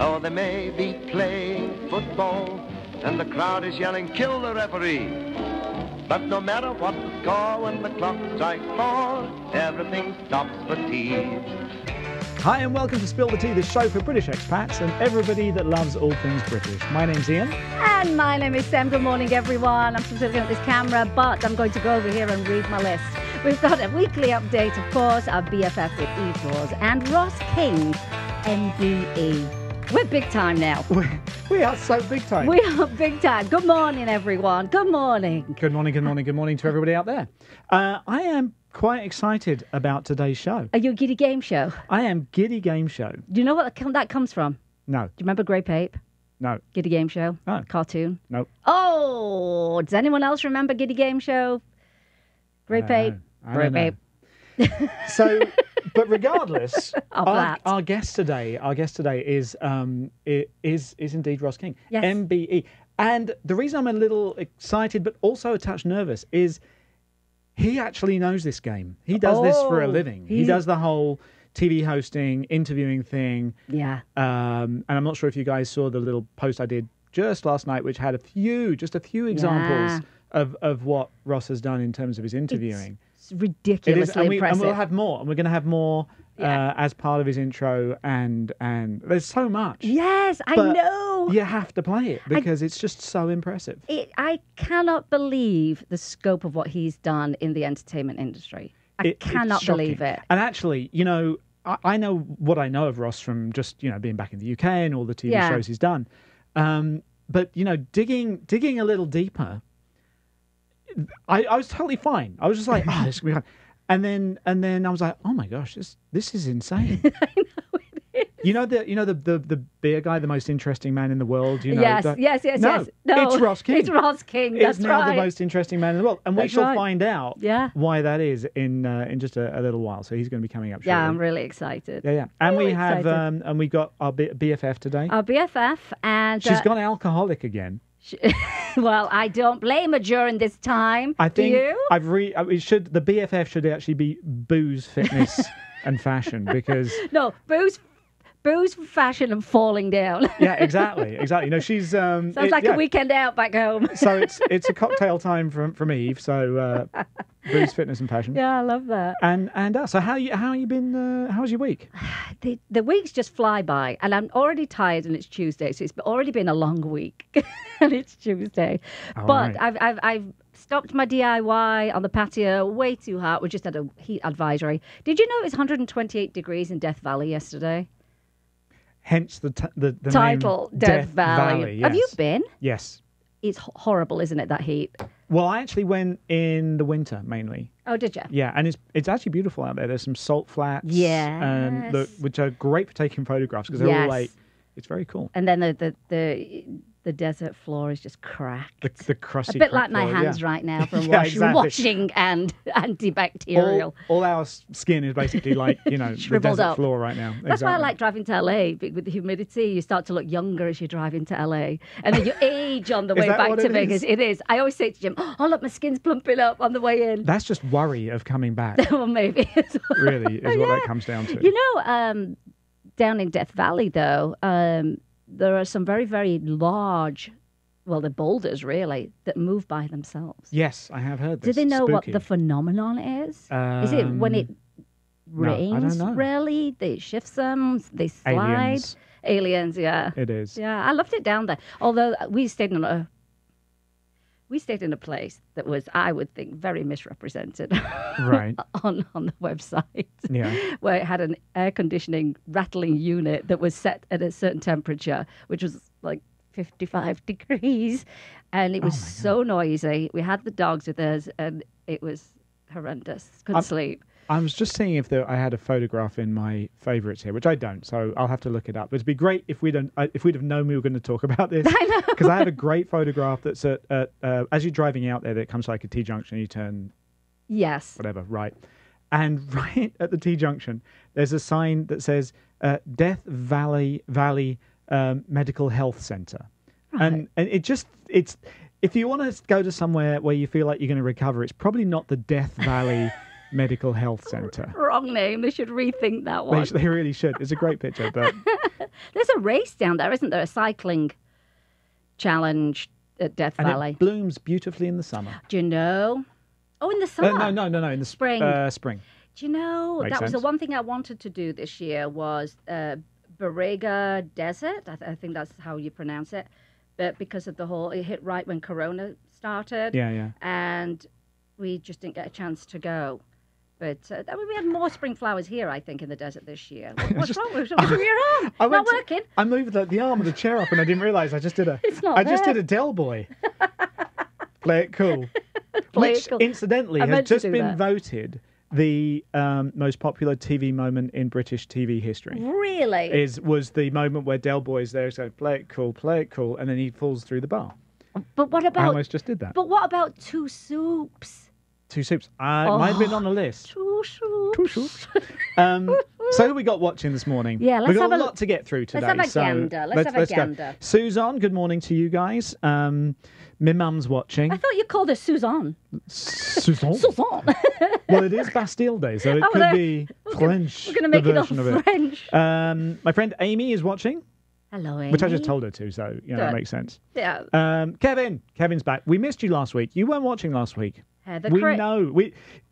or they may be playing football, and the crowd is yelling, kill the referee. But no matter what the score, when the clock strikes four, everything stops for tea. Hi and welcome to Spill the Tea, the show for British expats and everybody that loves all things British. My name's Ian. And my name is Sam. Good morning, everyone. I'm still looking at this camera, but I'm going to go over here and read my list. We've got a weekly update, of course, our BFF with E4s, and Ross King, MBE. We're big time now. We are so big time. We are big time. Good morning, everyone. Good morning. Good morning, good morning, good morning to everybody out there. I am quite excited about today's show. Are you a giddy game show? I am giddy game show. Do you know what that comes from? No. Do you remember Grape Ape? No. Giddy game show? No. Cartoon? No. Oh, does anyone else remember Giddy Game Show? Grape Ape? Grape Ape. So, but regardless, our guest today is indeed Ross King, yes. MBE. And the reason I'm a little excited, but also a touch nervous, is he actually knows this game. He does this for a living. He does the whole TV hosting, interviewing thing. Yeah. And I'm not sure if you guys saw the little post I did just last night, which had just a few examples of what Ross has done in terms of his interviewing. It's ridiculously impressive. And we'll have more. And we're going to have more as part of his intro. And there's so much. Yes, but I know. You have to play it because it's just so impressive. I cannot believe the scope of what he's done in the entertainment industry. I cannot believe it. And actually, you know, I know what I know of Ross from just, you know, being back in the UK and all the TV shows he's done. But, you know, digging a little deeper, I was totally fine. I was just like, oh, this is going to be fun. And then I was like, oh my gosh, this is insane. I know it is. You know the beer guy, the most interesting man in the world. You know, yes. It's Ross King. It's Ross King. That's right. He's now the most interesting man in the world, and we shall find out why that is in just a little while. So he's going to be coming up shortly. Yeah, I'm really excited. Yeah, yeah. And really we have and we got our BFF today. Our BFF, and she's gone alcoholic again. Well, I don't blame her during this time. I think do you? The BFF should actually be booze, fitness, and fashion because no booze, fashion, and falling down. Yeah, exactly. No, she's sounds like a weekend out back home. So it's a cocktail time from Eve. So booze, fitness, and fashion. Yeah, I love that. And so how you been? How was your week? The weeks just fly by, and I'm already tired, and it's Tuesday, so it's already been a long week, and it's Tuesday. I've stopped my DIY on the patio, way too hot. We just had a heat advisory. Did you know it was 128 degrees in Death Valley yesterday? Hence the title, name Death Valley. Yes. Have you been? Yes. It's horrible, isn't it, that heat? Well, I actually went in the winter, mainly. Oh, did you? Yeah, and it's actually beautiful out there. There's some salt flats, which are great for taking photographs, because they're all like, it's very cool. And then the desert floor is just cracked. The crusty a bit like my hands right now from washing and antibacterial. All our skin is basically like, you know, the desert floor right now. That's why I like driving to LA. With the humidity, you start to look younger as you drive into LA. And then you age on the way back to Vegas. It is. I always say to Jim, oh, look, my skin's plumping up on the way in. That's just worry of coming back. Well, maybe. Really is what that comes down to. You know, down in Death Valley, though, there are some very, very large, well, they're boulders, really, that move by themselves. Yes, I have heard this. Do they know what the phenomenon is? Is it when it rains, really? They shift them, they slide? Aliens, yeah. It is. Yeah, I loved it down there. Although we stayed in a place that was, I would think, very misrepresented on the website, where it had an air conditioning rattling unit that was set at a certain temperature, which was like 55 degrees. And it was so noisy. We had the dogs with us, and it was horrendous. Couldn't sleep. I was just seeing if I had a photograph in my favourites here, which I don't, so I'll have to look it up. But it'd be great if we'd have known we were going to talk about this. I know. Because I have a great photograph that's at as you're driving out there, that comes to like a T-junction, you turn whatever, right. And right at the T-junction, there's a sign that says Death Valley Medical Health Centre. Right. And it's if you want to go to somewhere where you feel like you're going to recover, it's probably not the Death Valley Medical Health Centre. Wrong name. They should rethink that one. They really should. It's a great picture, but There's a race down there, isn't there? A cycling challenge at Death Valley. And it blooms beautifully in the summer. Do you know? Oh, in the summer. No, in the spring. Spring. Do you know, that was the one thing I wanted to do this year was Borrega Desert. I think that's how you pronounce it. But because of the whole, it hit right when Corona started. Yeah. And we just didn't get a chance to go. But I mean, we had more spring flowers here, I think, in the desert this year. What's wrong with your arm? Not working. I moved the arm of the chair up and I didn't realise I just did a... It's not I there. Just did a Del Boy. Play it cool. Which, incidentally, has just been voted the most popular TV moment in British TV history. Really? Was the moment where Del Boy is there saying, play it cool, and then he falls through the bar. But what about... I almost just did that. But what about Two Soups? Two Soups. Might have been on the list. Two Soups. So we got watching this morning. Yeah, let's have a lot to get through today. Let's have a gander. Let's have a gander. Suzanne, good morning to you guys. My mum's watching. I thought you called her Suzanne. Suzanne? Suzanne. Well, it is Bastille Day, so it could be French. We're going to make it all French. My friend Amy is watching. Hello, Amy. Which I just told her to, so it makes sense. Yeah. Kevin's back. We missed you last week. You weren't watching last week. We know.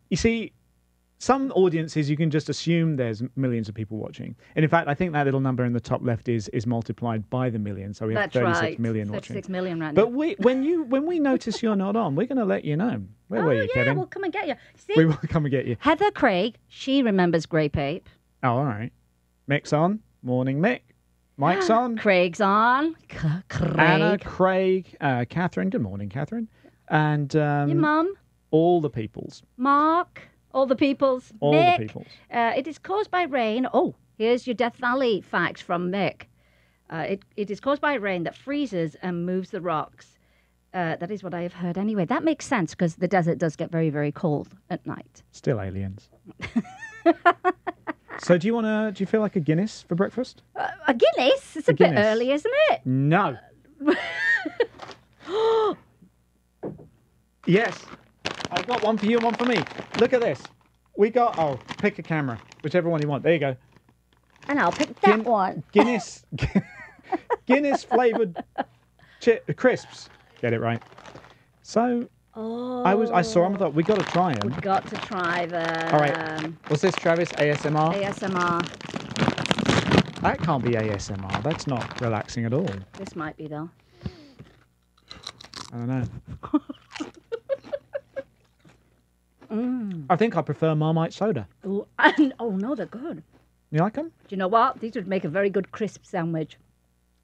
You see, some audiences, you can just assume there's millions of people watching. And in fact, I think that little number in the top left is multiplied by the million. So we have 36 million watching. 36 million right now. But when we notice you're not on, we're going to let you know. Where were you, Kevin? We'll come and get you. See, we will come and get you. Heather Craig, she remembers Grape Ape. Oh, all right. Mick's on. Morning, Mick. Mike's on. Craig's on. Craig. Anna, Craig, Catherine. Good morning, Catherine. And your mum. All the peoples. Mark, all the peoples. All Mick, the peoples. It is caused by rain. Oh, here's your Death Valley fact from Mick. It is caused by rain that freezes and moves the rocks. That is what I have heard anyway. That makes sense because the desert does get very, very cold at night. Still aliens. So do you feel like a Guinness for breakfast? A Guinness? It's a bit Guinness. Early, isn't it? No. Yes. I've got one for you and one for me. Look at this. We got... Oh, pick a camera. Whichever one you want. There you go. And I'll pick that one. Guinness... Guinness-flavoured crisps. Get it right. So... Oh. I saw them. I thought, we've got to try them. We've got to try them. All right. What's this, Travis? ASMR? ASMR. That can't be ASMR. That's not relaxing at all. This might be, though. I don't know. Mm. I think I prefer Marmite soda. Ooh, no, they're good. You like them? Do you know what? These would make a very good crisp sandwich,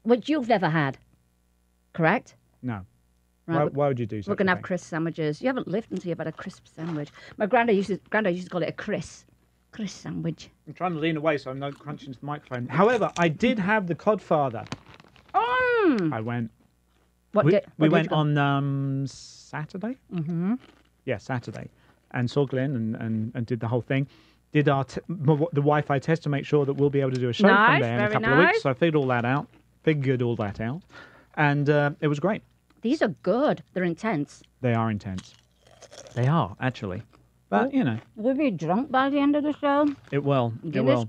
which you've never had, correct? No. Right, why would you do so? We're going to have crisp sandwiches. You haven't lived until you've had a crisp sandwich. My granddad used to call it a crisp sandwich. I'm trying to lean away so I'm not crunching the microphone. However, I did have the Codfather. I went. We went on Saturday? Mm-hmm. Yeah, Saturday. And saw Glenn and did the whole thing. Did the Wi-Fi test to make sure that we'll be able to do a show from there in a couple of weeks. So I figured all that out. And it was great. These are good. They're intense. They are intense. They are, actually. But, you know. We'll be drunk by the end of the show. It will. It will.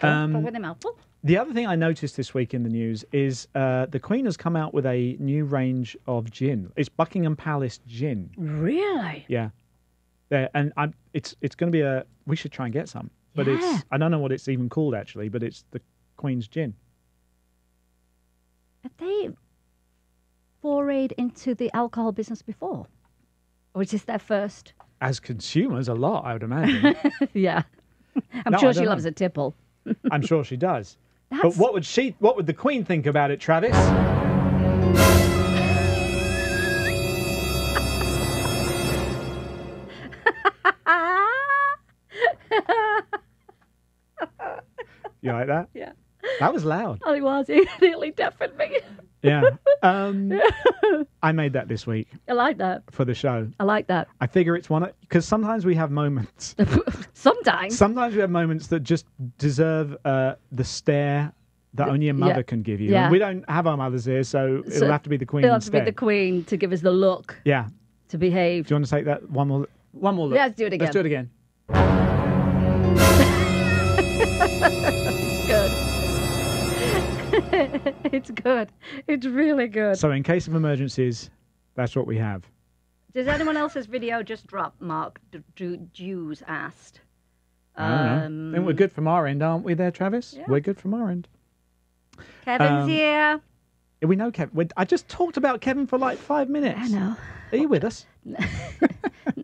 The other thing I noticed this week in the news is the Queen has come out with a new range of gin. It's Buckingham Palace gin. Really? Yeah. It's going to be we should try and get some. But I don't know what it's even called, actually, but it's the Queen's Gin. Have they forayed into the alcohol business before? Or is this their first? As consumers, a lot, I would imagine. Yeah. I'm sure she loves a tipple. I'm sure she does. But what would the Queen think about it, Travis? You like that? Yeah. That was loud. Oh, it was. It nearly deafened me. Yeah. I made that this week. I like that. For the show. I like that. I figure it's one... Because sometimes we have moments. Sometimes? Sometimes we have moments that just deserve the stare that only a mother can give you. Yeah. And we don't have our mothers here, so it'll have to be the Queen instead. It'll have to be the Queen to give us the look. Yeah. To behave. Do you want to take that one more look? Yeah, let's do it again. Let's do it again. It's good. It's good. It's really good. So in case of emergencies, that's what we have. Does anyone else's video just drop, Mark? Jews asked. I think we're good from our end, aren't we there, Travis? Yeah. We're good from our end. Kevin's here. We know Kevin. I just talked about Kevin for like 5 minutes. I know. Are you with us? Not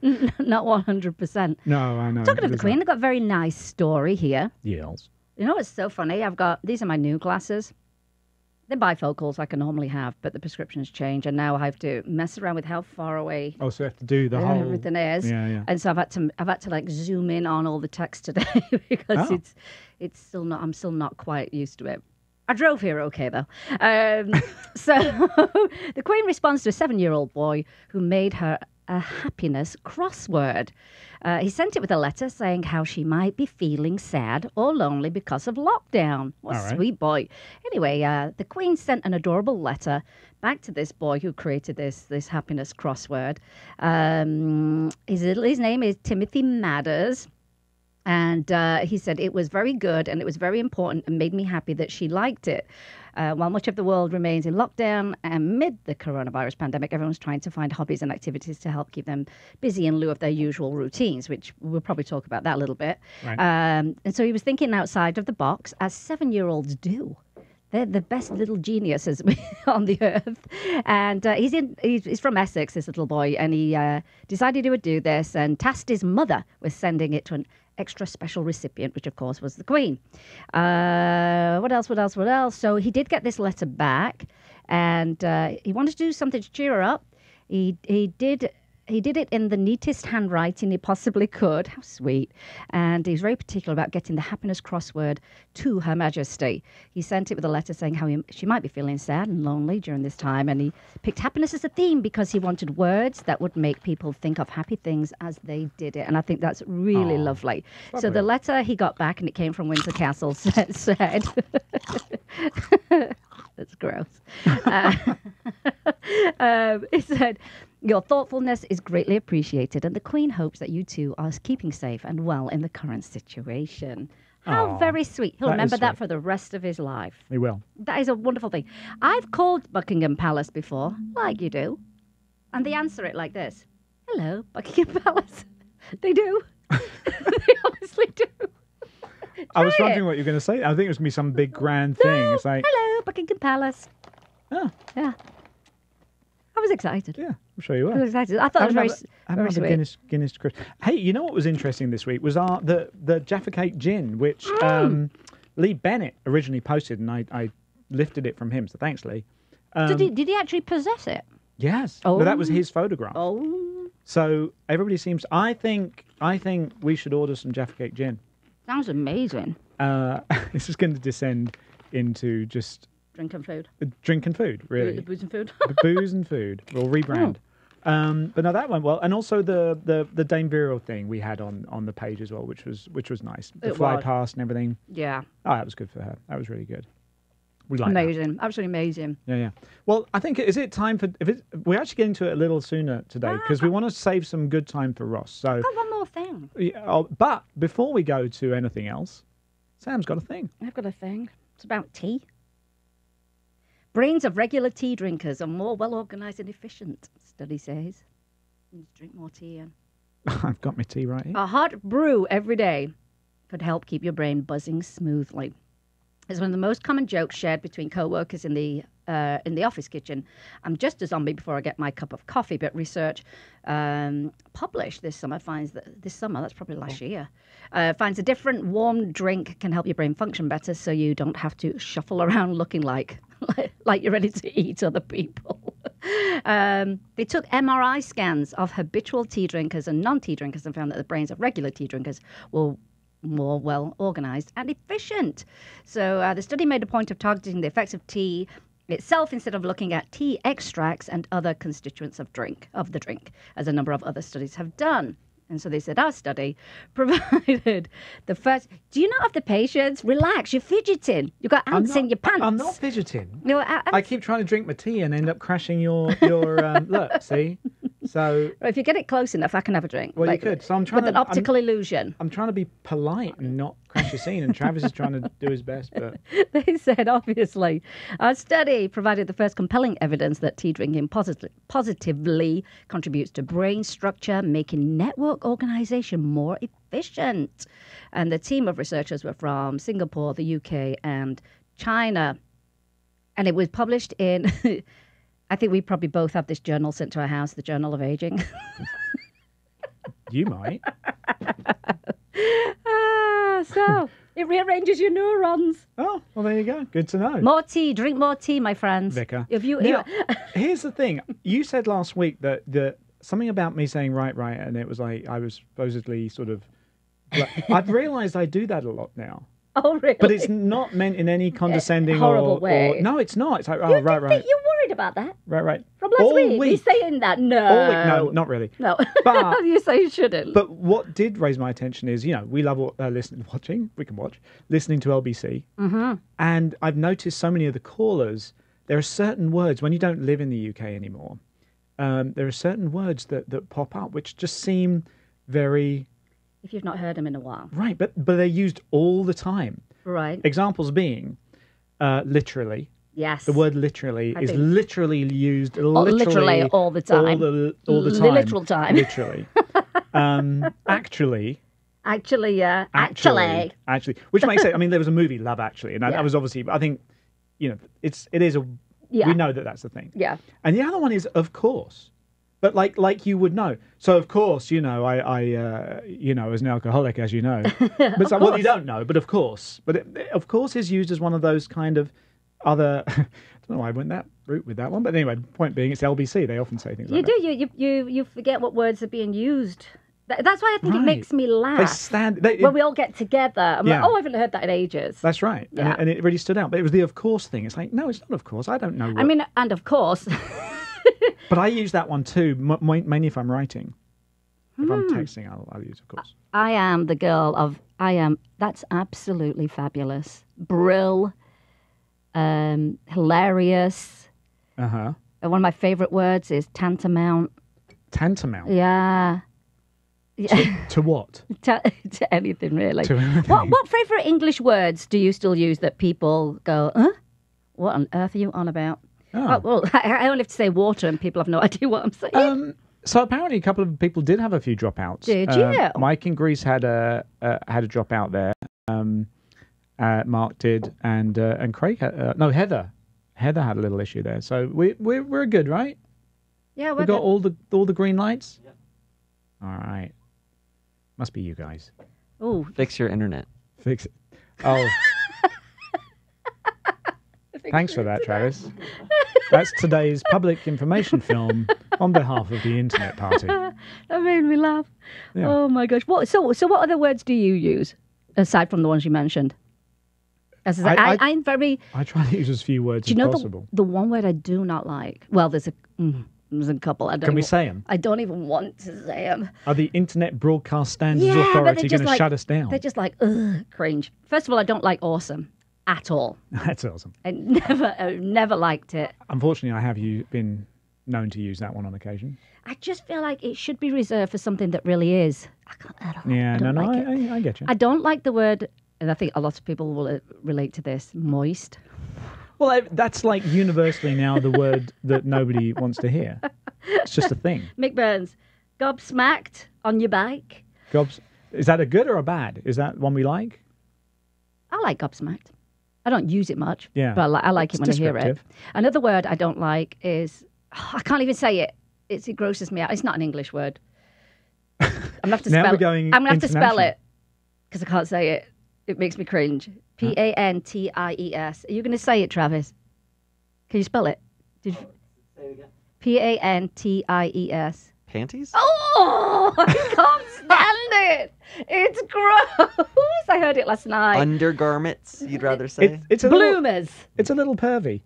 100%. No, I know. Talking of the Queen, they've got a very nice story here. Yes. You know what's so funny? I've got, these are my new glasses. They're bifocals like I normally have, but the prescriptions change, and now I have to mess around with how far away. Oh, so you have to do the whole everything is. Yeah, yeah. And so I've had to like zoom in on all the text today because it's still not. I'm still not quite used to it. I drove here okay though. So the Queen responds to a 7-year-old boy who made her a happiness crossword. He sent it with a letter saying how she might be feeling sad or lonely because of lockdown. What a sweet boy. Anyway, the Queen sent an adorable letter back to this boy who created this happiness crossword. His name is Timothy Madders. And he said, it was very good and it was very important and made me happy that she liked it. While much of the world remains in lockdown amid the coronavirus pandemic, everyone's trying to find hobbies and activities to help keep them busy in lieu of their usual routines, which we'll probably talk about that a little bit. Right. And so he was thinking outside of the box, as 7-year-olds do. They're the best little geniuses on the earth. And he's from Essex, this little boy, and he decided he would do this and tasked his mother with sending it to an extra special recipient, which of course was the Queen. What else? So he did get this letter back, and he wanted to do something to cheer her up. He did it in the neatest handwriting he possibly could. How sweet. And he was very particular about getting the happiness crossword to Her Majesty. He sent it with a letter saying how she might be feeling sad and lonely during this time. And he picked happiness as a theme because he wanted words that would make people think of happy things as they did it. And I think that's really lovely. Probably. So the letter he got back, and it came from Windsor Castle, said... That's gross. It said... Your thoughtfulness is greatly appreciated, and the Queen hopes that you two are keeping safe and well in the current situation. How very sweet. He'll remember that for the rest of his life. He will. That is a wonderful thing. I've called Buckingham Palace before, like you do, and they answer it like this. Hello, Buckingham Palace. They do. They honestly do. I was wondering what you were going to say. I think it was going to be some big grand thing. No, it's like, hello, Buckingham Palace. Oh. Yeah. I was excited. Yeah, I'm sure you were. I was excited. I thought it was very sweet. I remember Guinness Chris. Hey, you know what was interesting this week was the Jaffa cake gin, which Lee Bennett originally posted, and I lifted it from him, so thanks, Lee. Did he actually possess it? Yes. Oh. No, that was his photograph. Oh. So everybody seems... I think we should order some Jaffa cake gin. Sounds amazing. This is going to descend into just... Drink and food. Drink and food, really. Booze and food. Booze and food. We'll rebrand. Oh. But no, that went well. And also the Dame Virile thing we had on the page as well, which was nice. The fly past and everything. Yeah. Oh, that was good for her. That was really good. We liked amazing. That. Absolutely amazing. Yeah, yeah. Well, I think, is it time for... We're actually getting to it a little sooner today because we want to save some good time for Ross. So I've got one more thing. Yeah, but before we go to anything else, Sam's got a thing. I've got a thing. It's about tea. Brains of regular tea drinkers are more well-organised and efficient, study says. You need to drink more tea. I've got my tea right here. A hot brew every day could help keep your brain buzzing smoothly. It's one of the most common jokes shared between co-workers in the office kitchen. I'm just a zombie before I get my cup of coffee, but research published this summer finds that that's probably last year, finds a different warm drink can help your brain function better, so you don't have to shuffle around looking like you're ready to eat other people. They took MRI scans of habitual tea drinkers and non-tea drinkers and found that the brains of regular tea drinkers were more well-organised and efficient. So the study made a point of targeting the effects of tea itself instead of looking at tea extracts and other constituents of the drink, as a number of other studies have done. And so they said our study provided the first... Do you not have the patience? Relax, you're fidgeting. You've got ants in your pants. I'm not fidgeting. I keep trying to drink my tea and end up crashing your... look, see? So, well, if you get it close enough, I can have a drink. Well, like, you could. So I'm trying with an optical illusion. I'm trying to be polite and not crash your scene, and Travis is trying to do his best. But they said, obviously, our study provided the first compelling evidence that tea drinking positively contributes to brain structure, making network organisation more efficient. And the team of researchers were from Singapore, the UK, and China, and it was published in. I think we probably both have this journal sent to our house, the Journal of Aging. You might. So, it rearranges your neurons. Oh, well, there you go. Good to know. More tea. Drink more tea, my friends. Vicar. If you, now, here's the thing. You said last week that something about me saying right, and it was like I was supposedly sort of... Like, I've realised I do that a lot now. Oh, really? But it's not meant in any condescending horrible way. No, it's not. It's like, oh, right. You're worried about that. Right. From last week. He's saying that. No. All week, no, not really. No. But, you say you shouldn't. But what did raise my attention is, you know, we love listening to LBC. Mm-hmm. And I've noticed so many of the callers, there are certain words, when you don't live in the UK anymore, there are certain words that pop up which just seem very... If you've not heard them in a while. Right, but they're used all the time. Right. Examples being literally. Yes. The word literally is literally used literally all the time. All the time. Literal time. Literally. Actually, yeah. Actually. Which makes sense. I mean, there was a movie, Love Actually, and that was obviously, I think, you know, we know that's the thing. Yeah. And the other one is, of course. But like you would know. So of course, you know, I you know, as an alcoholic, as you know, but so, well, you don't know. But of course, of course is used as one of those kind of other. I don't know why I went that route with that one. But anyway, point being, it's LBC. They often say things like that. You forget what words are being used. That's why I think it makes me laugh. When we all get together, I'm like, I haven't heard that in ages. That's right. Yeah. And it really stood out. But it was the of course thing. It's like, no, it's not of course. I don't know. I mean, and of course. But I use that one too, mainly if I'm writing. If I'm texting, I'll use, of course. I am the girl of, that's absolutely fabulous. Brill, hilarious. Uh-huh. And one of my favourite words is tantamount. Tantamount? Yeah. To what? To anything, really. To anything. What favourite English words do you still use that people go, huh? What on earth are you on about? Oh. Well, I only have to say water and people have no idea what I'm saying. So apparently a couple of people did have a few dropouts. Did you? Mike in Greece had a dropout there. Mark did. And Craig had... no, Heather. Heather had a little issue there. So we're good, right? Yeah, we're good. We got all the green lights? Yeah. All right. Must be you guys. Oh, fix your internet. Fix it. Oh. Thanks for that, Travis. That's today's public information film on behalf of the internet party. That made me laugh. Yeah. Oh my gosh! So what other words do you use aside from the ones you mentioned? As I'm very. I try to use as few words as possible. The one word I do not like. Well, there's a couple. Can we say them? I don't even want to say them. Are the Internet Broadcast Standards Authority going to shut us down? They're just like cringe. First of all, I don't like awesome. At all. That's awesome. I never liked it. Unfortunately, I have been known to use that one on occasion. I just feel like it should be reserved for something that really is. I get you. I don't like the word, and I think a lot of people will relate to this, moist. Well, that's like universally now the word that nobody wants to hear. It's just a thing. Mick Burns, gobsmacked on your bike. Is that a good or a bad? Is that one we like? I like gobsmacked. I don't use it much, but I like it when I hear it. Another word I don't like is, I can't even say it. It grosses me out. It's not an English word. I'm going to have to spell it because I can't say it. It makes me cringe. P-A-N-T-I-E-S. Are you going to say it, Travis? Can you spell it? Say it again. P-A-N-T-I-E-S. Panties? Oh, I can't stand it. It's gross. I heard it last night. Undergarments, you'd rather say? It's a bloomers. It's a little pervy.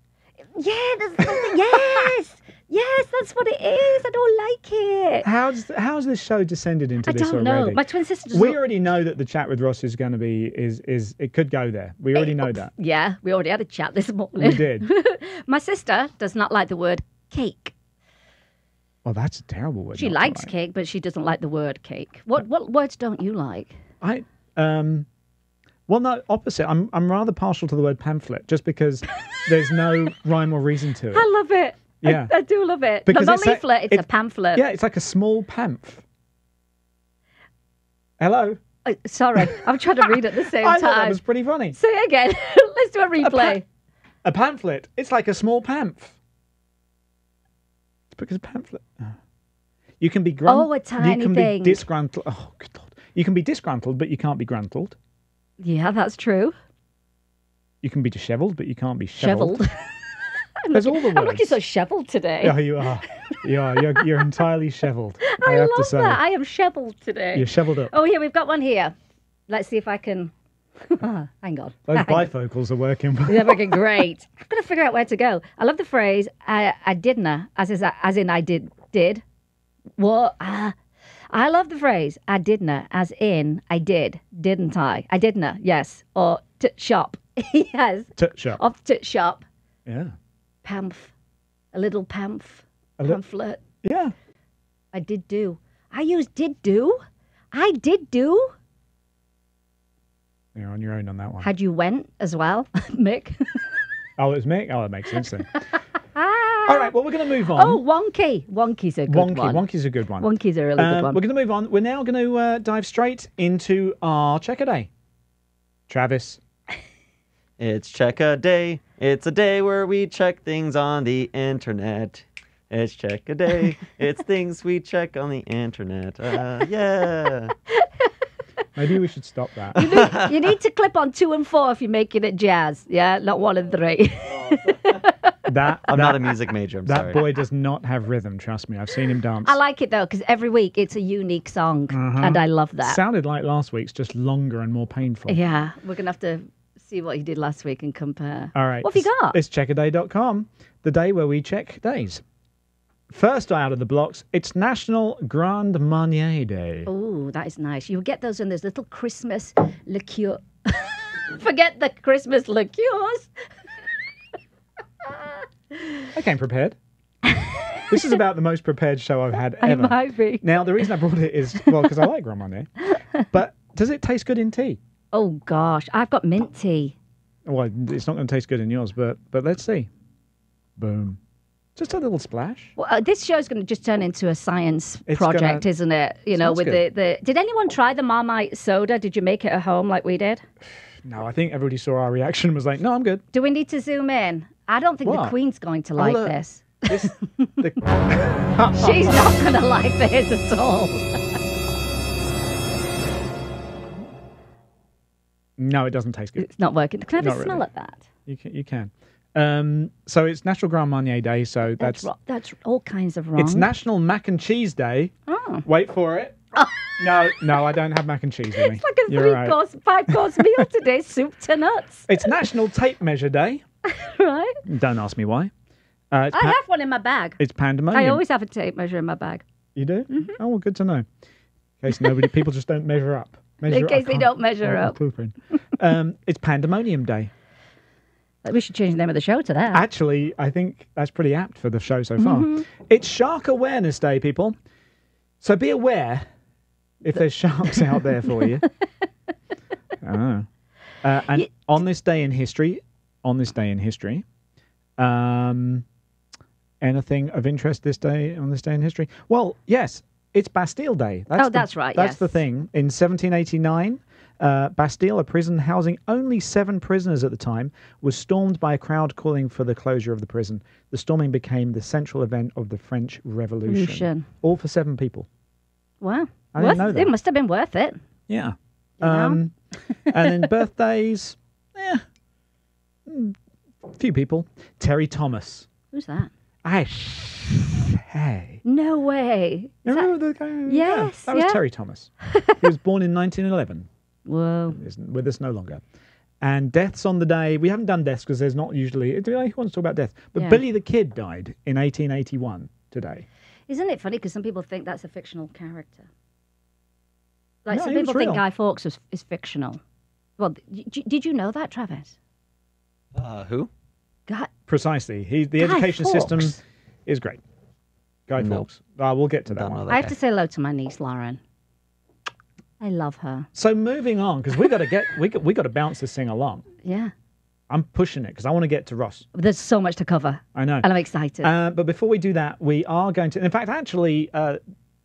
Yeah, there's something. Yes. Yes, that's what it is. I don't like it. How's this show descended into this already? I don't know. My twin sister doesn't... We already know that the chat with Ross is going to be, is it could go there. We already know that. Yeah, we already had a chat this morning. We did. My sister does not like the word cake. Oh, that's a terrible word. She likes cake, but she doesn't like the word cake. What words don't you like? Well, no, opposite. I'm rather partial to the word pamphlet, just because there's no rhyme or reason to it. I love it. Yeah. I do love it. Because not a leaflet, it's a pamphlet. Yeah, it's like a small pamph. Hello? Sorry, I'm trying to read at the same time. I thought that was pretty funny. Say it again. Let's do a replay. A pamphlet. It's like a small pamph. It's because a pamphlet. You can be gruntled. Oh, a tiny thing. Disgruntled. Oh, good Lord. You can be disgruntled, but you can't be gruntled. Yeah, that's true. You can be dishevelled, but you can't be shevelled. There's all the words. I'm looking so shevelled today. Oh, you are. You are. You're entirely shevelled. I have to say. That. I am shevelled today. You're shevelled up. Oh, yeah, we've got one here. Let's see if I can... hang on. Those bifocals are working. They're working great. I've got to figure out where to go. I love the phrase, I didna, as in I did. What? I love the phrase, I didna, as in I did, didn't I? I didna, yes. Or shop. Yes. Shop. Off shop. Yeah. Pamph. A little pamph. Pamphlet. Yeah. I did do. I use did do. I did do. You're on your own on that one. Had you went as well, Mick? Oh, it was Mick? Oh, that makes sense then. All right, well, we're going to move on. Oh, wonky. Wonky's a good one. Wonky's a good one. Wonky's a really good one. We're going to move on. We're now going to dive straight into our Checker Day. Travis. It's Checker Day. It's a day where we check things on the internet. It's Checker Day. It's things we check on the internet. Yeah. Maybe we should stop that. You need to clip on 2 and 4 if you're making it jazz. Yeah, not 1 and 3. I'm not a music major. I'm sorry. That boy does not have rhythm. Trust me, I've seen him dance. I like it though because every week it's a unique song, and I love that. Sounded like last week's, just longer and more painful. Yeah, we're gonna have to see what you did last week and compare. All right, what have you got? It's checkerday.com, the day where we check days. First out of the blocks, it's National Grand Marnier Day. Oh, that is nice. You get those in those little Christmas liqueur. Forget the Christmas liqueurs. I came prepared. This is about the most prepared show I've had ever. I might be. Now, the reason I brought it is, well, because I like Grand Marnier. But does it taste good in tea? Oh, gosh. I've got mint tea. Well, it's not going to taste good in yours, but let's see. Boom. Just a little splash. Well, this show's going to just turn into a science project, isn't it? You know, with the. Did anyone try the Marmite soda? Did you make it at home like we did? No, I think everybody saw our reaction and was like, "No, I'm good." Do we need to zoom in? I don't think the Queen's going to like this. She's not going to like this at all. No, it doesn't taste good. It's not working. Can I have a smell at that? You can. So it's National Grand Marnier Day, so that's all kinds of wrong. It's National Mac and Cheese Day. Oh. Wait for it. Oh. No, I don't have mac and cheese with me. It's like a five-course meal today, soup to nuts. It's National Tape Measure Day. Right. Don't ask me why. I have one in my bag. It's pandemonium. I always have a tape measure in my bag. You do? Mm-hmm. Oh, well, good to know. In case people just don't measure up. In case they don't measure up. It's Pandemonium Day. We should change the name of the show to that. Actually, I think that's pretty apt for the show so far. Mm-hmm. It's Shark Awareness Day, people. So be aware if there's sharks out there for you. And on this day in history, anything of interest on this day in history? Well, yes, it's Bastille Day. That's right. That's the thing. In 1789... Bastille, a prison housing only 7 prisoners at the time, was stormed by a crowd calling for the closure of the prison. The storming became the central event of the French Revolution. All for 7 people. Wow. I didn't know that. It must have been worth it. Yeah. And then birthdays, few people. Terry Thomas. Who's that? Hey. No way. Remember the guy? Yes. Yeah, that was Terry Thomas. He was born in 1911. Whoa. Isn't with us no longer. And deaths on the day. We haven't done deaths because there's not usually... Who wants to talk about death? But Billy the Kid died in 1881 today. Isn't it funny because some people think that's a fictional character? Like some people think Guy Fawkes is fictional. Well, did you know that, Travis? Who? Precisely. The education system is great. Go, folks. Nope. We'll get to that one. I have to say hello to my niece, Lauren. I love her. So moving on, because we've got to get, we got to bounce this thing along. Yeah. I'm pushing it because I want to get to Ross. There's so much to cover. I know. And I'm excited. But before we do that, we are going to... And in fact, actually,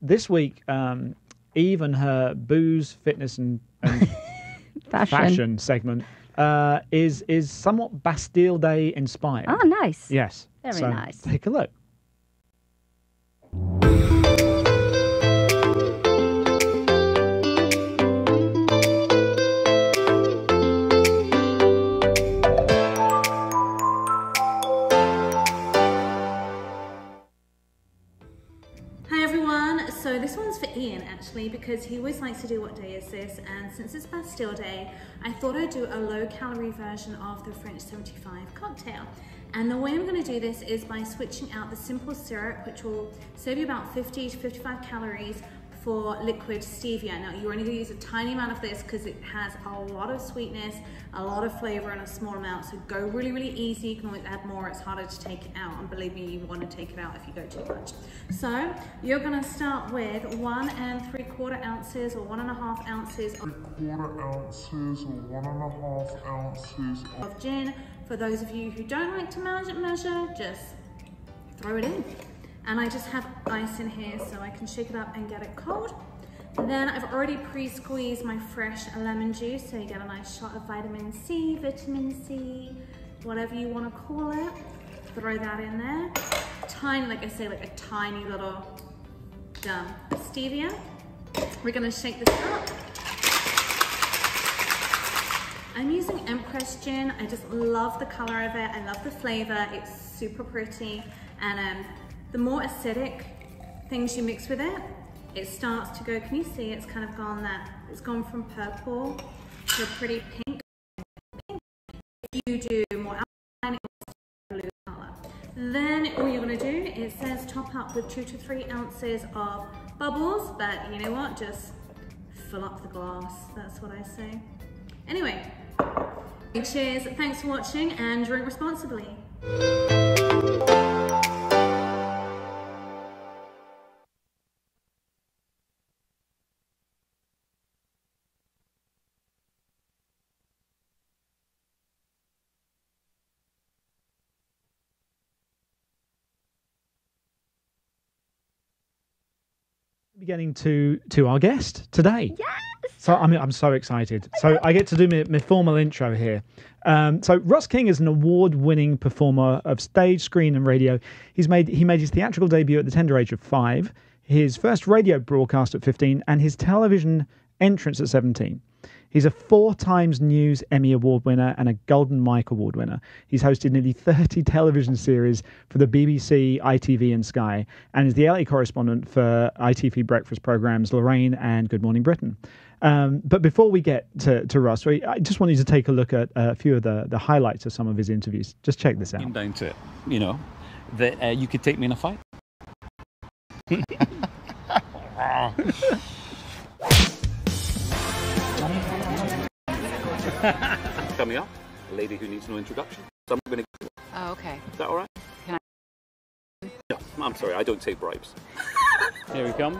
this week, Eve and her booze, fitness and fashion segment is somewhat Bastille Day inspired. Oh, nice. Yes. Very nice. Take a look. So this one's for Ian, actually, because he always likes to do What Day Is This, and since it's Bastille Day, I thought I'd do a low-calorie version of the French 75 cocktail. And the way I'm going to do this is by switching out the simple syrup, which will save you about 50 to 55 calories, for liquid stevia. Now, you're only going to use a tiny amount of this because it has a lot of sweetness, a lot of flavor, and a small amount, so go really, really easy. You can always add more. It's harder to take it out, and believe me, you want to take it out if you go too much. So you're going to start with 1 3/4 ounces or 1 1/2 ounces of gin. For those of you who don't like to measure, just throw it in. And I just have ice in here so I can shake it up and get it cold. And then I've already pre-squeezed my fresh lemon juice, so you get a nice shot of vitamin C, whatever you want to call it. Throw that in there. Tiny, like I say, like a tiny little stevia. We're gonna shake this up. I'm using Empress Gin. I just love the color of it. I love the flavor. It's super pretty. And the more acidic things you mix with it, it starts to go, can you see it's kind of gone that, it's gone from purple to a pretty pink. If you do more outline, it's a blue color. Then all you're gonna do is, it says top up with 2 to 3 ounces of bubbles, but you know what, just fill up the glass, that's what I say. Anyway, cheers, thanks for watching, and drink responsibly. Getting to our guest today. Yes! So I mean, I'm so excited. So I get to do my formal intro here. So Ross King is an award-winning performer of stage, screen and radio. He made his theatrical debut at the tender age of 5, his first radio broadcast at 15 and his television entrance at 17. He's a 4 times News Emmy Award winner and a Golden Mike Award winner. He's hosted nearly 30 television series for the BBC, ITV and Sky, and is the LA correspondent for ITV breakfast programmes Lorraine and Good Morning Britain. But before we get to Ross, I just wanted to take a look at a few of the highlights of some of his interviews. Just check this out. I'm down to it, you know, that you could take me in a fight. Coming up, a lady who needs no introduction. So I'm going to... Oh, okay. Is that all right? Can I... No, I'm sorry, I don't take bribes. Here he comes.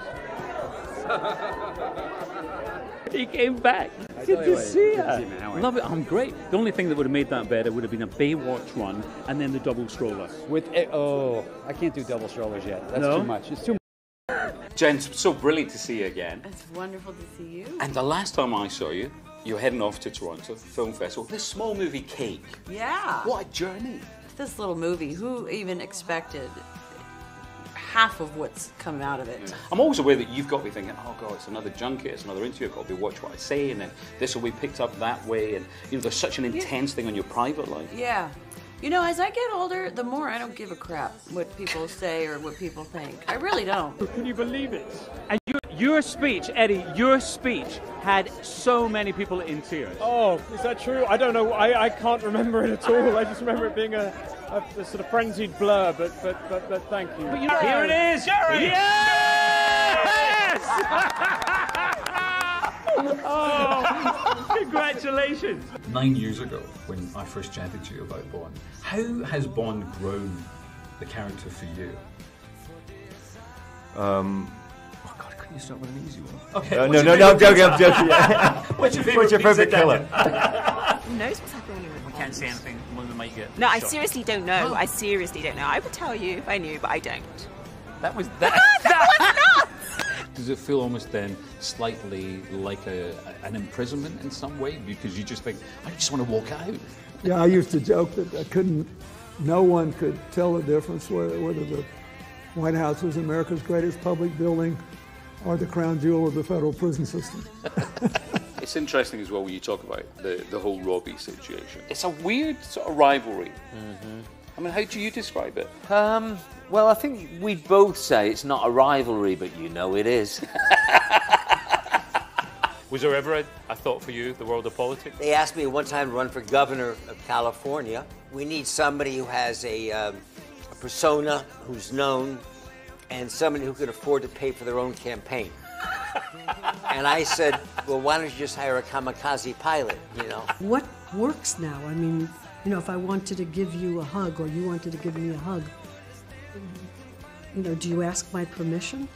He came back. Good to see her. Love it. I'm great. The only thing that would have made that better would have been a Baywatch run and then the double stroller. With it, oh, I can't do double strollers yet. That's too much. It's too much. Jen, so brilliant to see you again. It's wonderful to see you. And the last time I saw you, you're heading off to Toronto Film Festival. This small movie, Cake. Yeah. What a journey. This little movie, who even expected half of what's come out of it? Yeah. I'm always aware that you've got me thinking, oh God, it's another junket, it's another interview, I've got to be watch what I say, and then this will be picked up that way, and you know, there's such an intense thing on your private life. Yeah. You know, as I get older, the more I don't give a crap what people say or what people think. I really don't. Can you believe it? And your speech, Eddie, your speech had so many people in tears. Oh, is that true? I don't know. I can't remember it at all. I just remember it being a sort of frenzied blur, but thank you. But you know, here it is! Jerry! Yes! Oh, congratulations! 9 years ago, when I first chatted to you about Bond, how has Bond grown the character for you? Oh God, couldn't you start with an easy one? Okay. No, I'm joking. What's your favourite colour? Who knows what's happening? I can't say anything. One of them might get. No, shot. I seriously don't know. I seriously don't know. I would tell you if I knew, but I don't. That was that. That was nuts. Does it feel almost then slightly like an imprisonment in some way? Because you just think, I just want to walk out. Yeah, I used to joke that I couldn't, no one could tell the difference whether the White House was America's greatest public building or the crown jewel of the federal prison system. It's interesting as well when you talk about the whole Robbie situation. It's a weird sort of rivalry. Mm-hmm. I mean, how do you describe it? Well, I think we both say it's not a rivalry, but you know it is. Was there ever a thought for you, the world of politics? They asked me one time to run for governor of California. We need somebody who has a persona, who's known, and somebody who can afford to pay for their own campaign. And I said, well, why don't you just hire a kamikaze pilot, you know? What works now? I mean, you know, if I wanted to give you a hug or you wanted to give me a hug, you know, do you ask my permission?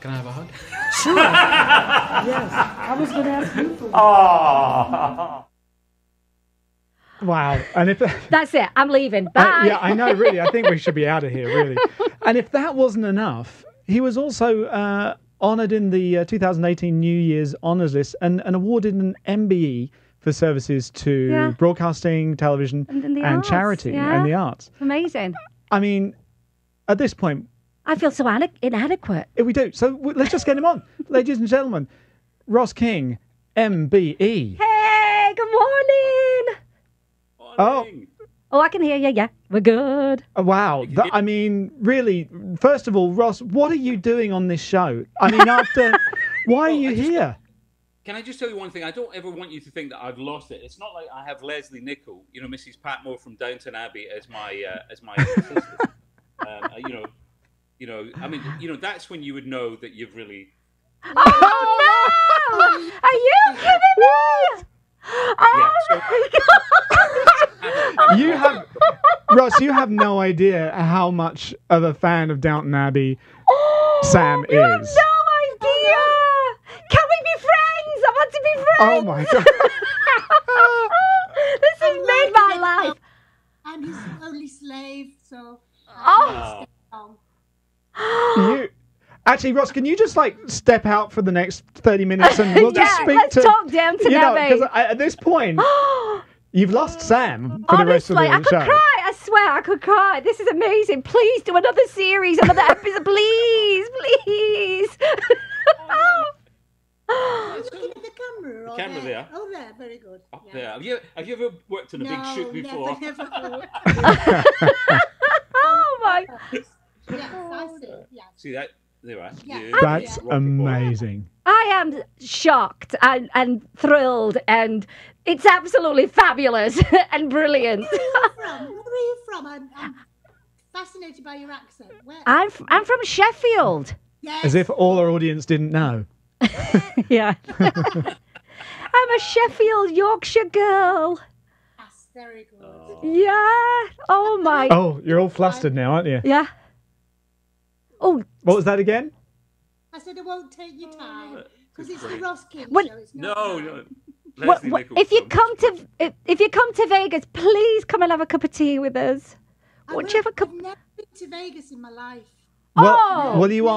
Can I have a hug? Sure. Yes. I was going to ask you for one. Wow. And if that's it. I'm leaving. Bye. Yeah, I know, really. I think we should be out of here, really. And if that wasn't enough, he was also honoured in the 2018 New Year's Honours List and awarded an MBE for services to broadcasting, television, and charity and the arts. Amazing. I mean, at this point, I feel so inadequate. We do. So let's just get him on. Ladies and gentlemen, Ross King, MBE. Hey, good morning. Morning. Oh, I can hear you. Yeah, we're good. Oh, wow. I mean, really, first of all, Ross, what are you doing on this show? I mean, after, why are you here? Can I just tell you one thing? I don't ever want you to think that I've lost it. It's not like I have Leslie Nicol, you know, Mrs. Patmore from Downton Abbey as my assistant. You know, I mean, you know, that's when you would know that you've really. Oh no! Are you kidding me? What? Oh my God! You have, Ross. You have no idea how much of a fan of Downton Abbey Sam is. You have no idea. Oh, no. Can we be friends? I want to be friends. Oh my God! This has made my life. I'm his only slave, so. Oh. You actually, Ross, can you just like step out for the next 30 minutes and we'll just speak let's talk Downton Abbey. Because at this point, you've lost Sam for the rest of the show. Honestly, I could cry. I swear, I could cry. This is amazing. Please do another series, another episode, please. Look at the camera. The camera there. Oh, there, very good. Up there. Have you ever worked on a big shoot before? Never. Oh my! See that? There I am. Yeah. That's amazing. I am shocked and thrilled, and it's absolutely fabulous and brilliant. Where are you from? I'm fascinated by your accent. Where? I'm from Sheffield. Yes. As if all our audience didn't know. Yeah. I'm a Sheffield, Yorkshire girl. Very good. Oh. Yeah. Oh my. Oh, you're all flustered now, aren't you? Yeah. Oh. What was that again? I said it won't take your time because it's the Ross King show. It's no. Well, if you come to Vegas, please come and have a cup of tea with us. I've never been to Vegas in my life. Well, well, you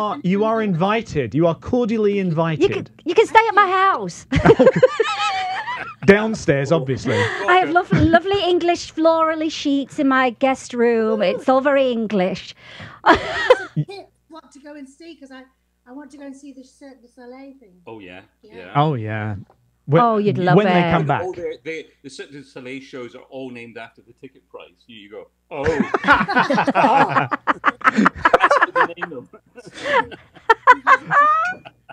are invited. You are cordially invited. You can stay at my house. Downstairs, obviously. I have lovely English florally sheets in my guest room. It's all very English. What to go and see, because I want to go and see the Cirque du Soleil thing. Oh, yeah. Oh, yeah. You'd love when it. When they come back. Oh, the Cirque du Soleil shows are all named after the ticket price. Here you go. Oh. That's what they name them.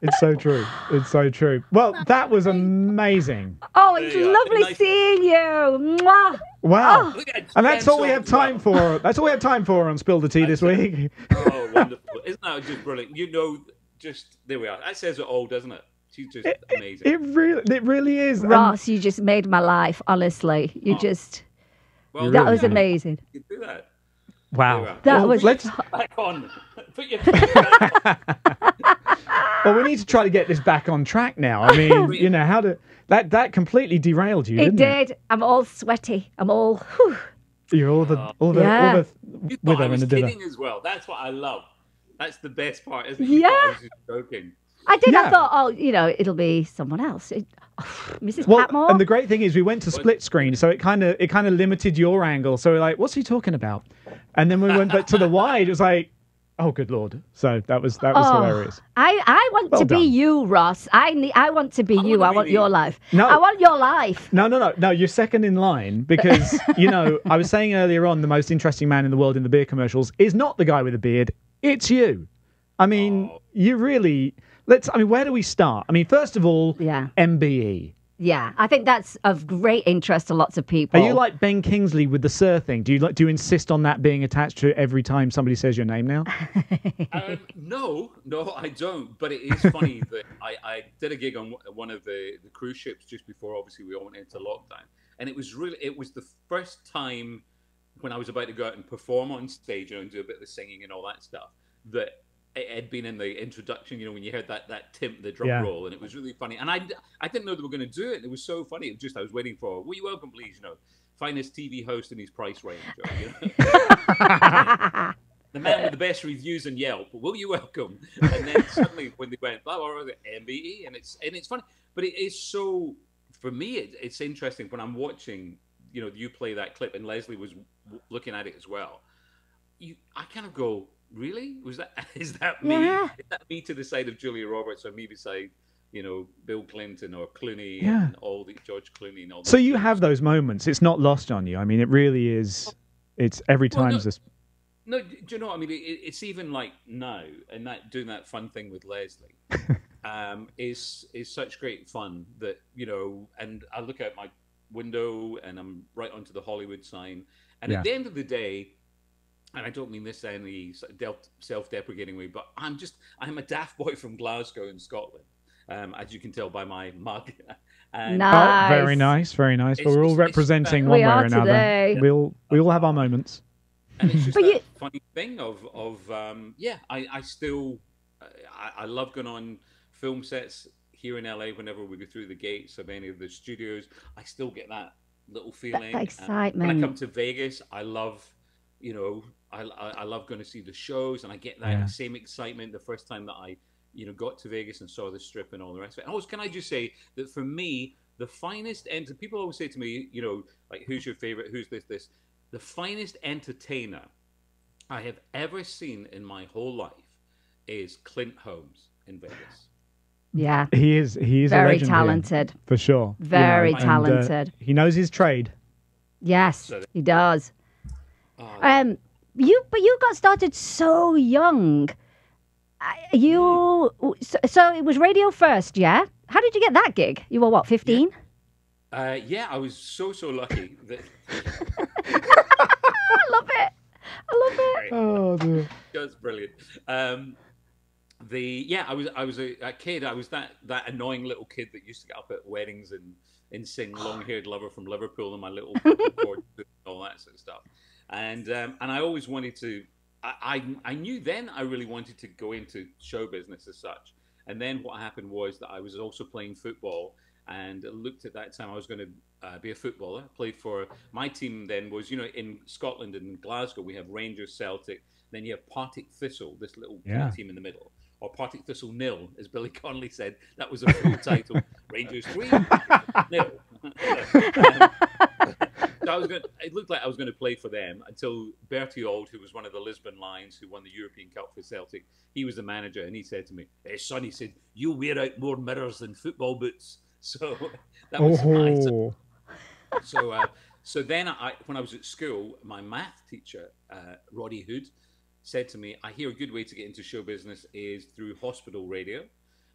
It's so true. It's so true. Well, that was amazing. Oh, it's lovely seeing you. Mwah. Wow. Oh. And that's all we have time for. That's all we have time for on Spill the Tea this week. Oh, wonderful. Isn't that just brilliant? You know, just, there we are. That says it all, doesn't it? She's just amazing. It really is. Ross, you just made my life, honestly. That was amazing. You could do that. Wow. That was... Let's... Back on. Put your... Well, we need to try to get this back on track now. I mean, you know, how to... That completely derailed you, didn't it? It did. I'm all sweaty. I'm all... Whew. You're all the wither in the dinner. Kidding as well. That's what I love. That's the best part, isn't it? Yeah. I was just joking. I did. Yeah. I thought, oh, you know, it'll be someone else. Mrs. Patmore. And the great thing is we went to split screen, so it kind of limited your angle. So we're like, what's he talking about? And then we went back to the wide. It was like, oh, good Lord. So that was hilarious. I want to be you, Ross. I want to be you. I want your life. No. I want your life. No. You're second in line because, you know, I was saying earlier on the most interesting man in the world in the beer commercials is not the guy with the beard. It's you. I mean, you really... where do we start? I mean, first of all, MBE. Yeah, I think that's of great interest to lots of people. Are you like Ben Kingsley with the Sir thing? Do you insist on that being attached to every time somebody says your name now? No, I don't. But it is funny that I did a gig on one of the cruise ships just before, obviously, we all went into lockdown. And it was the first time when I was about to go out and perform on stage and do a bit of the singing and all that stuff that... It had been in the introduction, you know, when you heard that timp, the drum roll, and it was really funny. And I didn't know they were going to do it. It was so funny. It was just I was waiting for, will you welcome, please, you know, finest TV host in his price range. You know? The man with the best reviews on Yelp, will you welcome? And then suddenly when they went, blah, blah, blah, MBE, and it's funny. But it is so, for me, it's interesting when I'm watching, you know, you play that clip, and Leslie was looking at it as well. I kind of go... Really? Is that me? Yeah. Is that me to the side of Julia Roberts, or me beside, you know, Bill Clinton or Clooney and all the George Clooney and all that? So you have those moments. It's not lost on you. I mean, it really is. It's every time. No, do you know what I mean? It's even like now, and doing that fun thing with Leslie is such great fun that, you know. And I look out my window, and I'm right onto the Hollywood sign. And at the end of the day. And I don't mean this in any self-deprecating way, but I'm a daft boy from Glasgow in Scotland, as you can tell by my mug. Nice. Oh, very nice, very nice. But we're all representing one way or another. Today. We all have our moments. And it's just a funny thing I love going on film sets here in LA whenever we go through the gates of any of the studios. I still get that little feeling. That excitement. When I come to Vegas, I love... You know, I love going to see the shows, and I get that same excitement the first time that I, you know, got to Vegas and saw the Strip and all the rest of it. And also, can I just say that for me, the finest and people always say to me, you know, like, who's your favorite? Who's this? The finest entertainer I have ever seen in my whole life is Clint Holmes in Vegas. Yeah, he is very talented here, for sure. Very talented. And, he knows his trade. Yes, he does. You got started so young. So it was radio first, yeah? How did you get that gig? You were what, 15? Yeah, I was so lucky. That... I love it. Oh, dear. That's brilliant. I was a kid. I was that annoying little kid that used to get up at weddings and sing long-haired lover from Liverpool and my little board and all that sort of stuff. And I always wanted to, I knew then I really wanted to go into show business as such. And then what happened was that I was also playing football, and looked at that time I was going to be a footballer. Played for, my team then was, you know, in Scotland and Glasgow, we have Rangers, Celtic, then you have Partick Thistle, this little team in the middle. Or Partick Thistle nil, as Billy Connolly said, that was a full title, Rangers 3, nil. So it looked like I was going to play for them until Bertie Auld, who was one of the Lisbon Lions, who won the European Cup for Celtic, he was the manager, and he said to me, "Hey, son," he said, "you wear out more mirrors than football boots." So that was nice. So then when I was at school, my math teacher, Roddy Hood, said to me, "I hear a good way to get into show business is through hospital radio."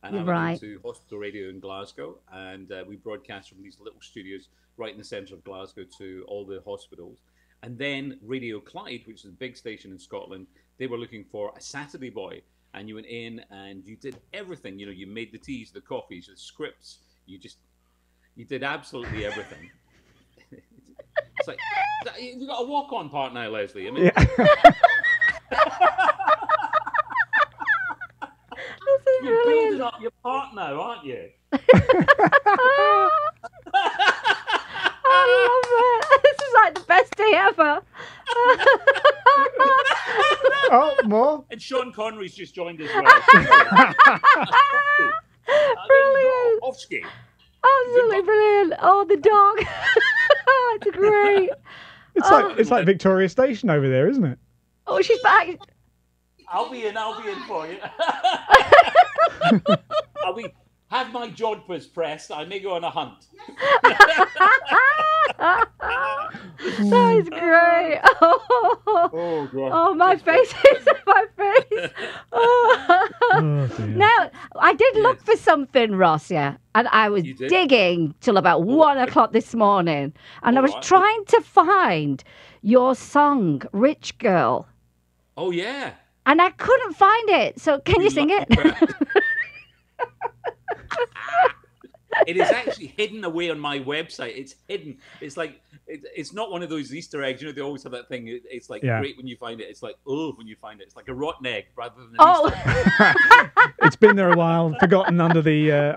And I went to hospital radio in Glasgow, and we broadcast from these little studios right in the centre of Glasgow to all the hospitals. And then Radio Clyde, which is a big station in Scotland, they were looking for a Saturday boy. And you went in and you did everything. You know, you made the teas, the coffees, the scripts. You did absolutely everything. It's like, you've got a walk-on part now, Leslie. I mean, acting like your partner, aren't you? I love it. This is like the best day ever. Oh, more. And Sean Connery's just joined as well. Brilliant. Absolutely brilliant. Oh, the dog. It's great. It's like Victoria Station over there, isn't it? Oh, she's back. I'll be in for you. I'll be, have my jodhpurs pressed. I may go on a hunt. That is great. Oh, oh, God. Oh, my face is my face. Oh. Oh, now, I did look for something, Ross, and I was digging till about 1 o'clock this morning. And I was trying to find your song, Rich Girl. Oh, yeah. And I couldn't find it. So can you sing it? It is actually hidden away on my website. It's hidden. It's like, it's not one of those Easter eggs. You know, they always have that thing. It's like great when you find it. It's like, oh, when you find it. It's like a rotten egg rather than an Easter egg. It's been there a while, forgotten under the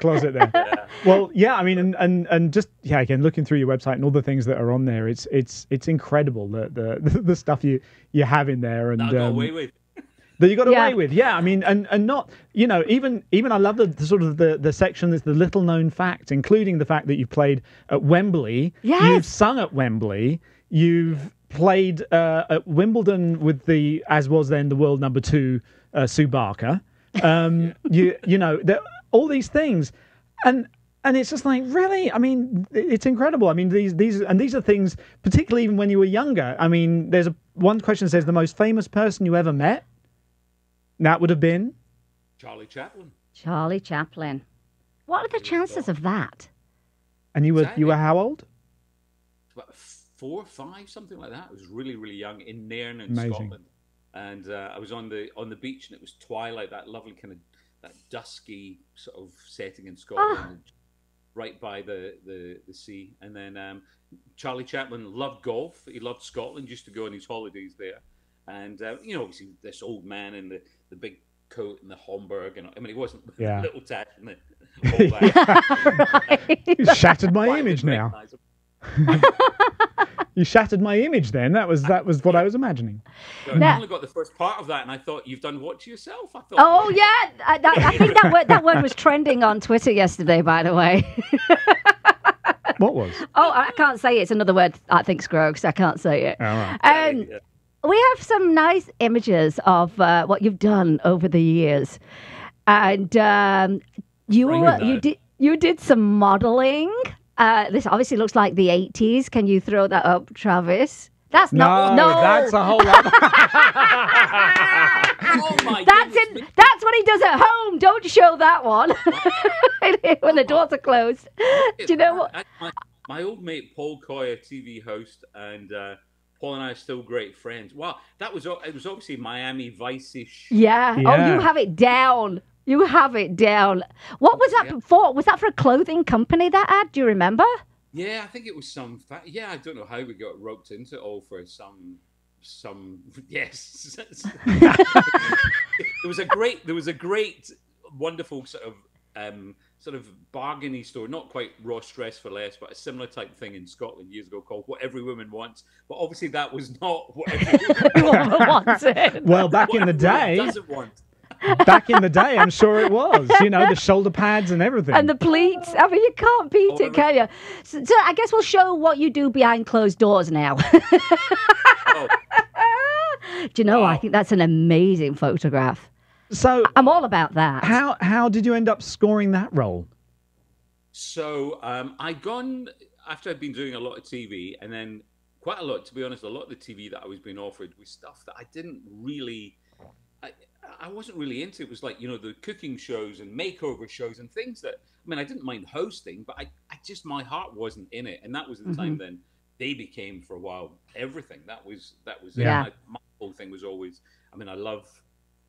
closet there. Yeah. Well, yeah, I mean, and just, yeah, again, looking through your website and all the things that are on there, it's incredible, the stuff you have in there. And that I got away with. That you got away with, yeah. I mean, and not, you know, even I love the sort of the section that's the little known facts, including the fact that you've played at Wembley, you've sung at Wembley, you've played at Wimbledon with the, as was then, the world number 2, Sue Barker. You know, all these things, and it's just like, really? I mean, it's incredible. I mean, these are things, particularly even when you were younger. I mean, there's one question that says the most famous person you ever met. That would have been? Charlie Chaplin. Charlie Chaplin. What are the chances of that? And you were how old? About 4 or 5, something like that. I was really, really young in Nairn in Scotland. And I was on the beach and it was twilight, that lovely kind of that dusky sort of setting in Scotland, right by the sea. And then Charlie Chaplin loved golf. He loved Scotland. Used to go on his holidays there. And, you know, obviously this old man in the big coat and the Homburg. And, I mean, he wasn't with the little tat and all that. You shattered my image now. You shattered my image then. That was what I was imagining. So I only got the first part of that and I thought, you've done what to yourself? I thought, oh, yeah. I think that word was trending on Twitter yesterday, by the way. What was? Oh, I can't say it. It's another word I think because I can't say it. Oh, right. Yeah. We have some nice images of what you've done over the years, and you did some modelling. This obviously looks like the 80s. Can you throw that up, Travis? That's no. That's a whole lot. Oh my goodness. That's what he does at home. Don't show that one when the doors are closed. Do you know what? My old mate Paul Coy, a TV host, and. Paul and I are still great friends. Wow, it was obviously Miami Vice-ish. Yeah. Oh, you have it down. You have it down. What was that for? Was that for a clothing company, that ad? Do you remember? Yeah, I think it was some... I don't know how we got roped into it all for some... Yes. There was a great, wonderful sort of bargainy store, not quite Ross Dress for Less, but a similar type thing in Scotland years ago called What Every Woman Wants. But obviously that was not what every woman wants. Well, back in the day, I'm sure it was. You know, the shoulder pads and everything. And the pleats. I mean, you can't beat it, can you? So I guess we'll show what you do behind closed doors now. Do you know, I think that's an amazing photograph. So I'm all about that. How did you end up scoring that role? So I'd gone after I'd been doing a lot of TV, and then quite a lot, to be honest, a lot of the TV that I was being offered was stuff that I didn't really, I wasn't really into. It was like, you know, the cooking shows and makeover shows and things that, I mean, I didn't mind hosting, but I just my heart wasn't in it, and that was the time then they became for a while everything. That was it. Yeah. My whole thing was always, I mean, I love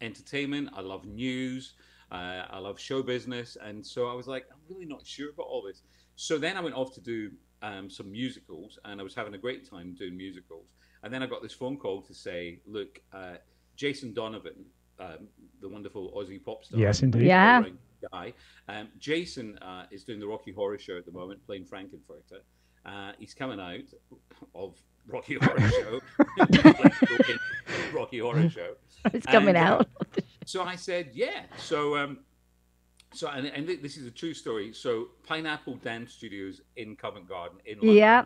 entertainment, I love news, I love show business, and so I was like, I'm really not sure about all this. So then I went off to do some musicals, and I was having a great time doing musicals, and then I got this phone call to say, look, Jason Donovan, the wonderful Aussie pop star. Yes, indeed. Yeah. Guy. Jason is doing the Rocky Horror Show at the moment, playing Frankenfurter. He's coming out of Rocky Horror Show. Rocky Horror Show. It's coming out. So I said, yeah. So, and this is a true story. So Pineapple Dance Studios in Covent Garden in London. Yeah.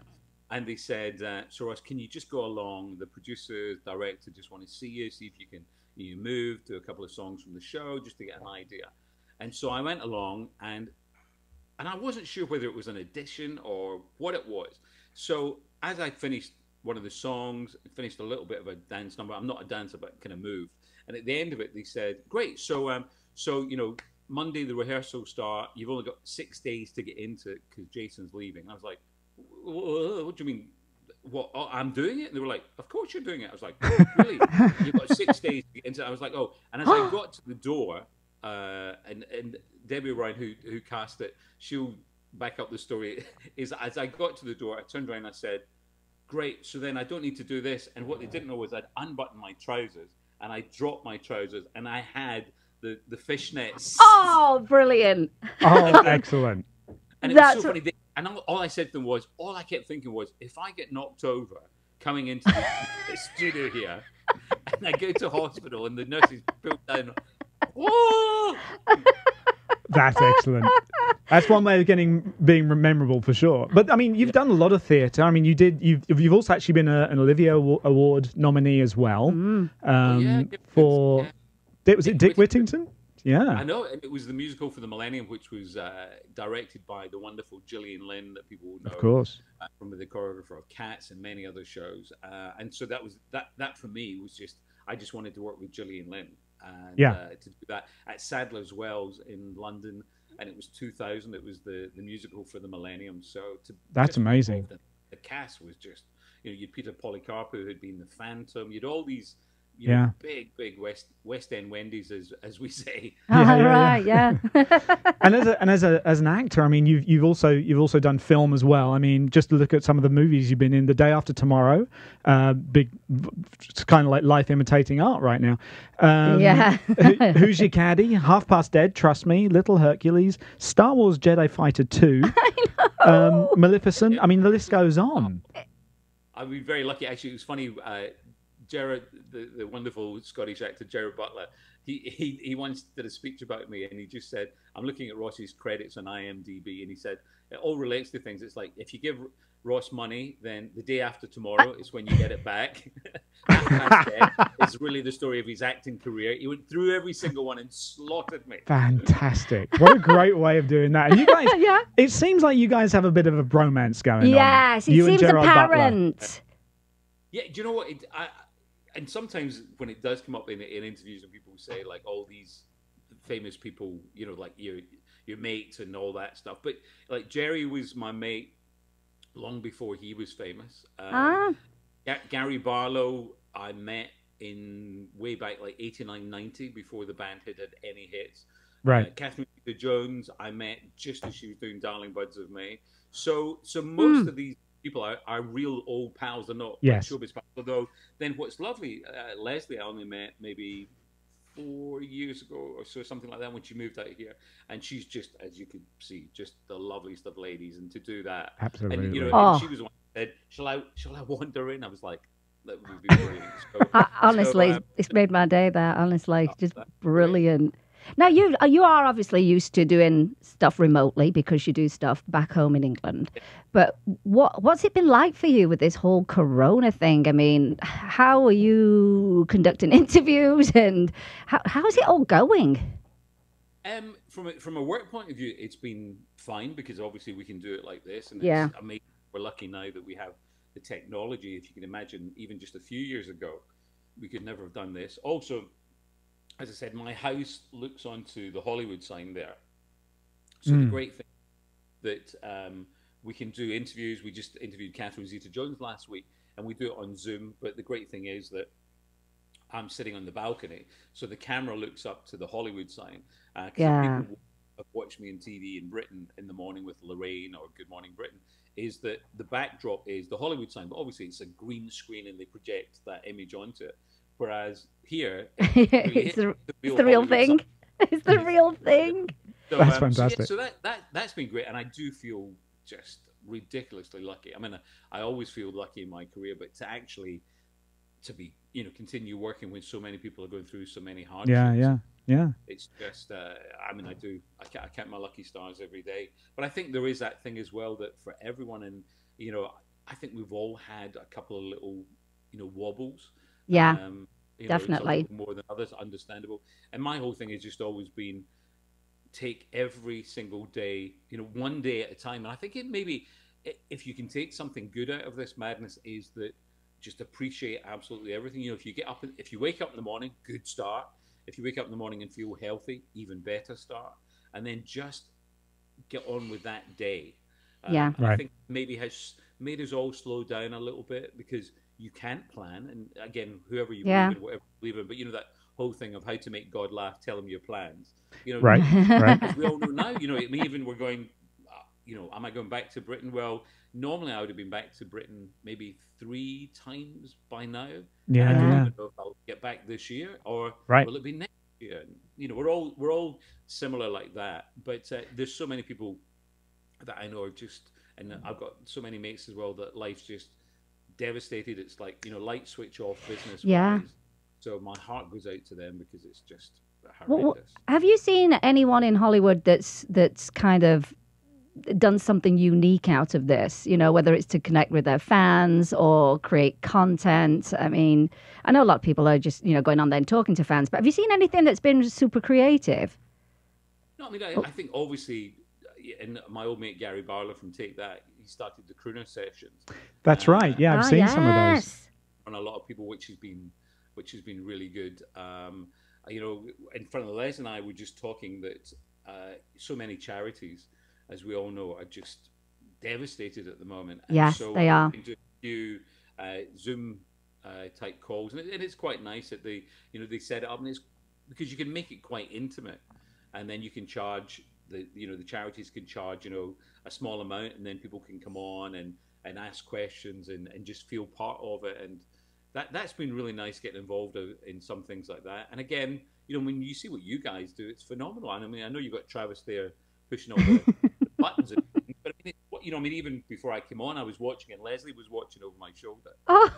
And they said, so Ross, can you just go along? The producers, director just want to see you, see if you can move to a couple of songs from the show just to get an idea. And so I went along, and I wasn't sure whether it was an audition or what it was. So as I finished one of the songs, finished a little bit of a dance number. I'm not a dancer, but kind of moved. And at the end of it, they said, great. So, Monday, the rehearsal start. You've only got 6 days to get into it because Jason's leaving. I was like, what do you mean? What, I'm doing it? And they were like, of course you're doing it. I was like, oh, really? You've got 6 days to get into it. I was like, oh. And as I got to the door, and Debbie Ryan, who cast it, she'll back up the story, is as I got to the door, I turned around and I said, great, so then I don't need to do this. And what they didn't know was I'd unbuttoned my trousers and I dropped my trousers and I had the fishnets. Oh, brilliant. Oh, excellent. And it was so funny. And all I said to them was, all I kept thinking was, if I get knocked over coming into the studio here and I go to hospital and the nurses built down, whoa! That's excellent. That's one way of being memorable for sure. But I mean, you've done a lot of theatre. I mean, you've also actually been an Olivia Award nominee as well. Was it Dick Whittington? Yeah, I know. It was the musical for the millennium, which was directed by the wonderful Gillian Lynn, that people will know, of course, from the choreographer of Cats and many other shows. And so that was that. That for me was just, I just wanted to work with Gillian Lynn. And, to do that at Sadler's Wells in London, and it was 2000. It was the musical for the millennium. So that's amazing. The cast was just, you'd Peter Policarpo, who'd been the Phantom. You'd all these, big West End Wendy's, as we say. And as an actor, I mean, you've also done film as well. I mean, just look at some of the movies you've been in. The Day After Tomorrow, big, kind of like life imitating art right now. Who's Your Caddy? Half Past Dead. Trust Me. Little Hercules. Star Wars Jedi Fighter 2. I know. Maleficent. I mean, the list goes on. I'd be very lucky. Actually, it was funny. Gerard, the wonderful Scottish actor Gerard Butler, he once did a speech about me, and he just said, I'm looking at Ross's credits on IMDb, and he said, it all relates to things. It's like, if you give Ross money, then The Day After Tomorrow is when you get it back. It's really the story of his acting career. He went through every single one and slaughtered me. Fantastic. What a great way of doing that. And you guys, it seems like you guys have a bit of a bromance going on. Yes, it seems apparent. Butler. Yeah, do you know what? And sometimes when it does come up in interviews and people say, like, all these famous people, like your mates and all that stuff. But, like, Jerry was my mate long before he was famous. Gary Barlow I met in way back, like, 89, 90, before the band had any hits. Right. Catherine Jones I met just as she was doing Darling Buds of May. So most of these people are real old pals. They're not showbiz pals. Although, then what's lovely, Leslie I only met maybe 4 years ago or so, something like that, when she moved out here. And she's just, as you can see, just the loveliest of ladies. And to do that, absolutely. And, and she was the one who said, "Shall I wander in?" I was like, "That would be brilliant." It's made my day. That honestly, just brilliant. Great. Now you are obviously used to doing stuff remotely because you do stuff back home in England. But what's it been like for you with this whole Corona thing? I mean, how are you conducting interviews and how is it all going? From a work point of view, it's been fine because obviously we can do it like this, and it's amazing. We're lucky now that we have the technology. If you can imagine, even just a few years ago, we could never have done this. Also, as I said, my house looks onto the Hollywood Sign there. So the great thing that we can do interviews. We just interviewed Catherine Zeta-Jones last week, and we do it on Zoom. But the great thing is that I'm sitting on the balcony, so the camera looks up to the Hollywood Sign. People have watched me on TV in Britain in the morning with Lorraine or Good Morning Britain, is that the backdrop is the Hollywood Sign. But obviously it's a green screen, and they project that image onto it. Whereas here, it's the real thing. It's the real thing. So, that's fantastic. So, that's been great, and I do feel just ridiculously lucky. I mean, I always feel lucky in my career, but to actually be continue working when so many people are going through so many hardships. Yeah. It's just I mean, I count my lucky stars every day. But I think there is that thing as well that for everyone, and I think we've all had a couple of little wobbles. Yeah. Definitely. Some more than others, understandable. And my whole thing has just always been take every single day, one day at a time. And I think if you can take something good out of this madness is that just appreciate absolutely everything. If you wake up in the morning, good start. If you wake up in the morning and feel healthy, even better start. And then just get on with that day. I think maybe has made us all slow down a little bit because you can't plan. And again, whoever you believe in, whatever you believe in, but that whole thing of how to make God laugh, tell him your plans. As we all know now, even we're going, am I going back to Britain? Well, normally I would have been back to Britain maybe 3 times by now. Yeah. I don't even know if I'll get back this year or will it be next year? We're all similar like that. But there's so many people that I know are just, and I've got so many mates as well that life's just devastated. It's like, light switch off business. Yeah. Wise. So my heart goes out to them because it's just horrendous. Well, have you seen anyone in Hollywood that's kind of done something unique out of this? Whether it's to connect with their fans or create content. I mean, I know a lot of people are just going on there and talking to fans, but have you seen anything that's been super creative? No, I mean, I think obviously, and my old mate Gary Barlow from Take That, he started the crooner sessions. That's right. Yeah, I've seen some of those. And a lot of people, which has been really good. In front of Les and I were just talking that so many charities, as we all know, are just devastated at the moment. And yes, so they are. We've been doing a few Zoom type calls, and it's quite nice that they set it up, and it's because you can make it quite intimate, and then you can charge the charities can charge a small amount, and then people can come on and ask questions and just feel part of it, and that's been really nice getting involved in some things like that. And again, when you see what you guys do, it's phenomenal. And I mean, I know you've got Travis there pushing all the buttons, but I mean, even before I came on, I was watching, and Leslie was watching over my shoulder. Oh.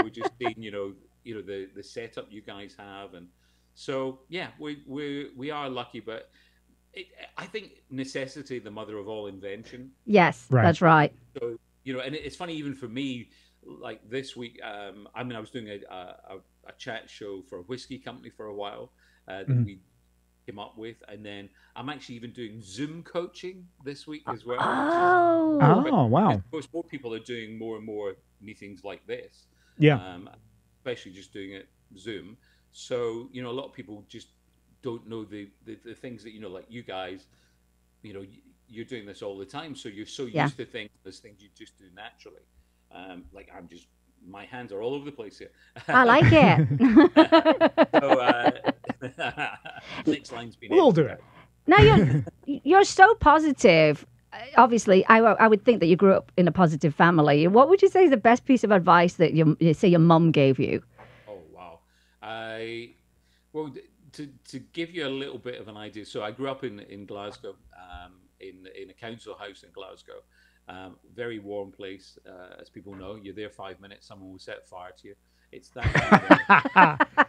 We're just seeing, the setup you guys have, and so yeah, we are lucky, but I think necessity, the mother of all invention. Yes, that's right. So and it's funny even for me. Like this week, I was doing a chat show for a whiskey company for a while that we came up with, and then I'm actually even doing Zoom coaching this week as well. Oh, wow! Of course, more people are doing more and more meetings like this. Yeah, especially just doing it Zoom. So a lot of people just don't know the things that like you guys, you're doing this all the time, so you're so used to things. There's things you just do naturally. Like I'm just, my hands are all over the place here. I like it. Next line's been. We'll do it. Now you're so positive. Obviously, I would think that you grew up in a positive family. What would you say is the best piece of advice that your mum gave you? Oh wow! To give you a little bit of an idea. So I grew up in Glasgow, in a council house in Glasgow. Very warm place, as people know. You're there 5 minutes, someone will set fire to you. It's that.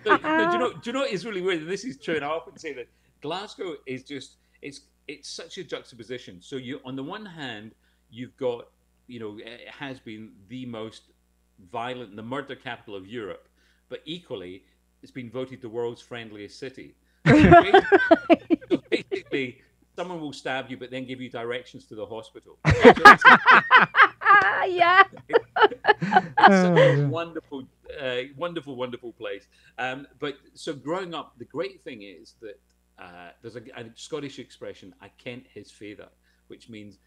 Do you know what is really weird? And this is true, and I often say that Glasgow is just it's such a juxtaposition. So you, on the one hand, you've got it has been the most violent, the murder capital of Europe, but equally, it's been voted the world's friendliest city. So basically, someone will stab you, but then give you directions to the hospital. Yeah. It's a wonderful, wonderful place. But so growing up, the great thing is that there's a Scottish expression, I kent his father, which means,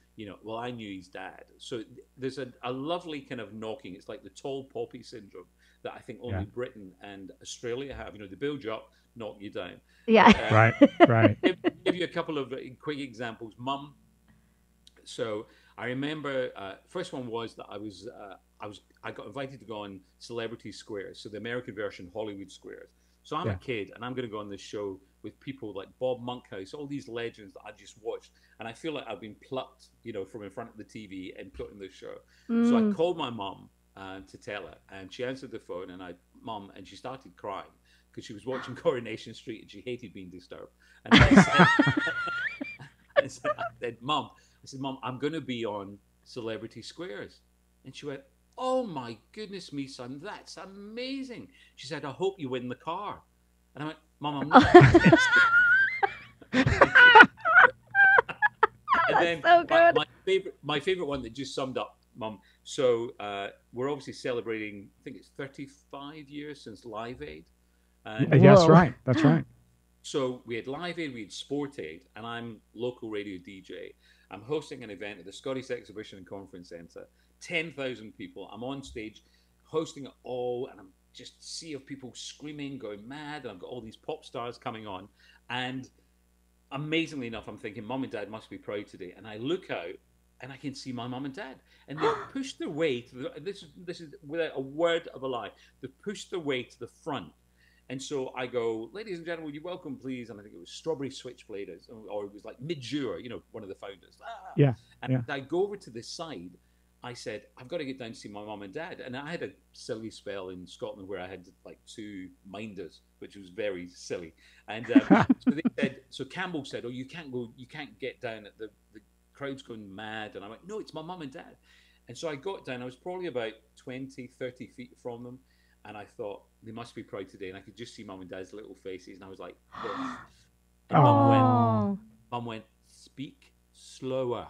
well, I knew his dad. So there's a lovely kind of knocking. It's like the tall poppy syndrome that I think only Britain and Australia have. They build you up, knock you down. Yeah. Give you a couple of quick examples. Mum. So I remember first one was that I got invited to go on Celebrity Squares, so the American version, Hollywood Squares. So I'm a kid, and I'm going to go on this show with people like Bob Monkhouse, all these legends that I just watched, and I feel like I've been plucked, you know, from in front of the TV and put in this show. So I called my mum to tell her, and she answered the phone, and she started crying because she was watching Coronation Street and she hated being disturbed. And I said, Mum, I'm going to be on Celebrity Squares, and she went, "Oh my goodness me, son, that's amazing." She said, "I hope you win the car." And I went, "Mum, I'm not." And then so good. My favorite one that just summed up, Mum. So we're obviously celebrating, I think it's 35 years since Live Aid. Yes, right. That's right. So we had Live Aid, we had Sport Aid, and I'm local radio DJ. I'm hosting an event at the Scottish Exhibition and Conference Centre. 10,000 people. I'm on stage hosting it all, and I'm just a sea of people screaming, going mad, and I've got all these pop stars coming on. And amazingly enough, I'm thinking, Mum and Dad must be proud today. And I look out, and I can see my mum and dad. And they've pushed their way to the, this is without a word of a lie, they've pushed their way to the front. And so I go, "Ladies and gentlemen, you're welcome, please." And I think it was Strawberry Switchblade, or it was like Midjour, you know, one of the founders. I go over to this side. I said, "I've got to get down to see my mum and dad." And I had a silly spell in Scotland where I had like two minders, which was very silly. And so they said, so Campbell said, "Oh, you can't go, you can't get down, at the crowd's going mad." And I went, "No, it's my mum and dad." And so I got down. I was probably about 20, 30 feet from them. And I thought, they must be proud today. And I could just see Mum and Dad's little faces. And I was like, "Oh." And Mum went, "Speak slower."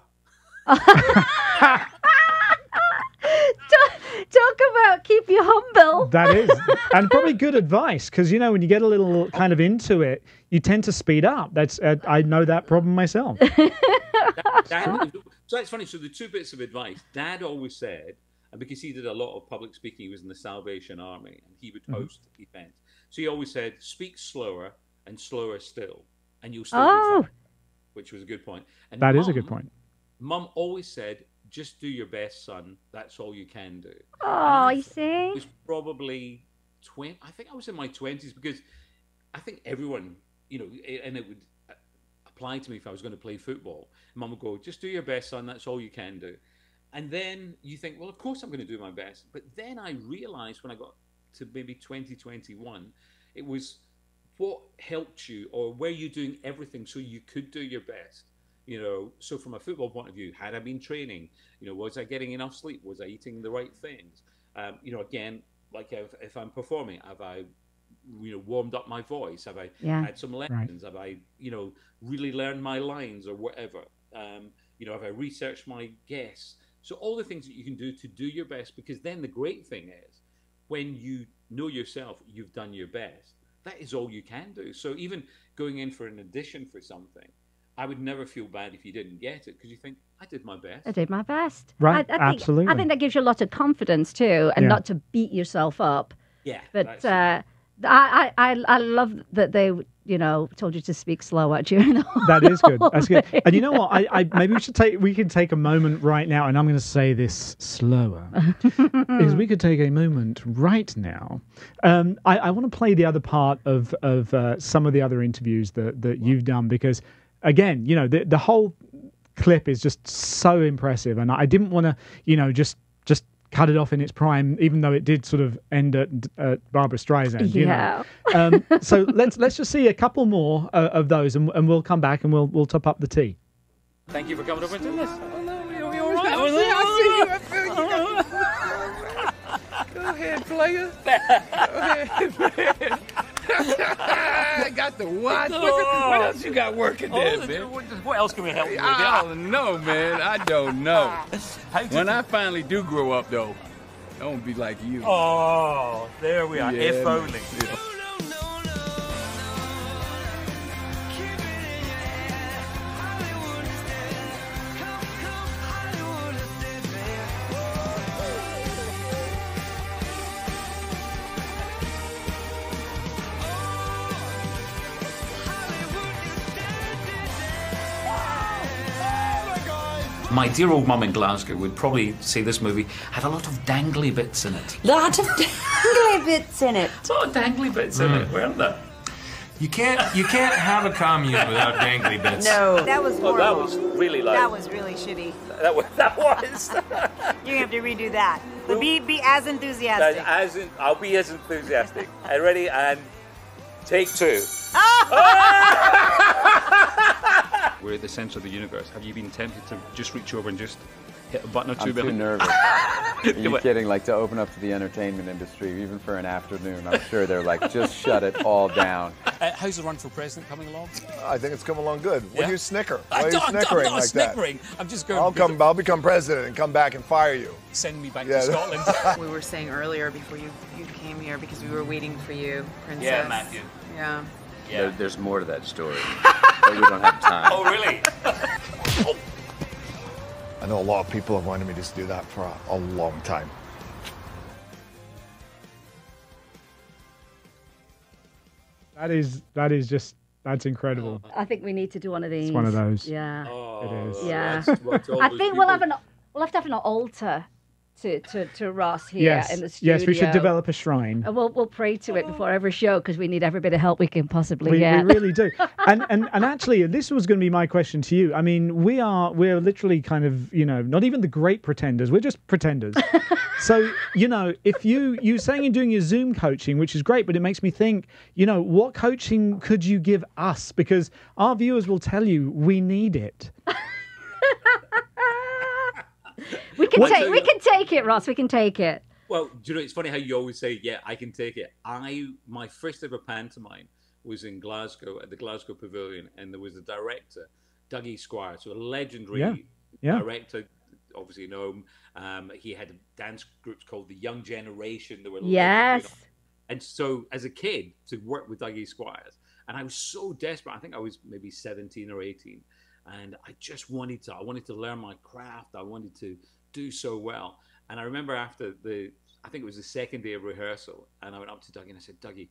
Talk about keep you humble. That is. And probably good advice, because, you know, when you get a little kind of into it, you tend to speed up. That's I know that problem myself. So that's funny. So the two bits of advice. Dad always said, and because he did a lot of public speaking, he was in the Salvation Army, and he would host events. So he always said, "Speak slower and slower still, and you'll still be fine," which was a good point. And that is a good point. Mum always said, "Just do your best, son. That's all you can do." Oh, I see. It was probably 20. I think I was in my 20s, because I think everyone, you know, and it would apply to me if I was going to play football. Mum would go, "Just do your best, son. That's all you can do." And then you think, well, of course I'm going to do my best. But then I realized when I got to maybe 2021, it was what helped you, or were you doing everything so you could do your best? You know, so from a football point of view, had I been training, you know, was I getting enough sleep? Was I eating the right things? You know, again, like if I'm performing, have I, you know, warmed up my voice? Have I had some lessons? Have I, you know, really learned my lines or whatever? You know, have I researched my guests? So all the things that you can do to do your best, because then the great thing is when you know yourself, you've done your best. That is all you can do. So even going in for an audition for something, I would never feel bad if you didn't get it, because you think, I did my best. I did my best. Right, absolutely. I think that gives you a lot of confidence too, and not to beat yourself up. Yeah. But I love that they, you know, told you to speak slower during the whole That is good. That's good. And you know what? I maybe we could take a moment right now, and I'm going to say this slower, is we could take a moment right now. I want to play the other part of some of the other interviews that you've done, because again, you know, the whole clip is just so impressive, and I didn't want to, you know, just cut it off in its prime, even though it did sort of end at Barbara Streisand. You know? So let's just see a couple more of those, and we'll come back and we'll top up the tea. Thank you for coming over and doing this. Oh no, are you all right? Go ahead, player. I got the watch. What else you got working there, man? What else can we help you with? I don't know, man. I don't know. When I finally do grow up, though, I won't be like you. Oh, there we are. Yeah, if only. Yeah. My dear old mum in Glasgow would probably say this movie had a lot of dangly bits in it. A lot of dangly bits in it, weren't there? You can't have a commune without dangly bits. No, that was horrible. That was really low. That was really shitty. That was. You have to redo that. But be as enthusiastic. I'll be as enthusiastic. Ready and take two. Oh! We're at the centre of the universe. Have you been tempted to just reach over and just hit a button or two? I'm too nervous. Are you kidding? Like, to open up to the entertainment industry, even for an afternoon, I'm sure they're like, just shut it all down. How's the run for president coming along? I think it's come along good. Yeah? What do you snicker? I'm not snickering. I'm just going. I'll become president and come back and fire you. Send me back to Scotland. We were saying earlier before you came here, because we were waiting for you, Princess. Yeah, Matthew. Yeah. Yeah. There's more to that story. We don't have time. Oh, really? I know a lot of people have wanted me to do that for a long time. That's incredible. I think we need to do one of these. It's one of those. Yeah. Oh, it is. Yeah. I think we'll have to have an altar to Ross here in the studio. Yes, we should develop a shrine. And we'll pray to it before every show, because we need every bit of help we can possibly get. We really do. and actually, this was going to be my question to you. I mean, we're literally kind of, not even the great pretenders. We're just pretenders. So, if you're saying you're doing your Zoom coaching, which is great, but it makes me think, what coaching could you give us? Because our viewers will tell you we need it. We can take it, Ross. We can take it. Well, do you know, it's funny how you always say, yeah, I can take it. My first ever pantomime was in Glasgow at the Glasgow Pavilion, and there was a director, Dougie Squires, who a legendary director, obviously known. He had dance groups called the Young Generation. There were And so as a kid, to work with Dougie Squires, and I was so desperate. I think I was maybe 17 or 18. And I just wanted to learn my craft. I wanted to do so well. And I remember after I think it was the second day of rehearsal, and I went up to Dougie and I said, Dougie,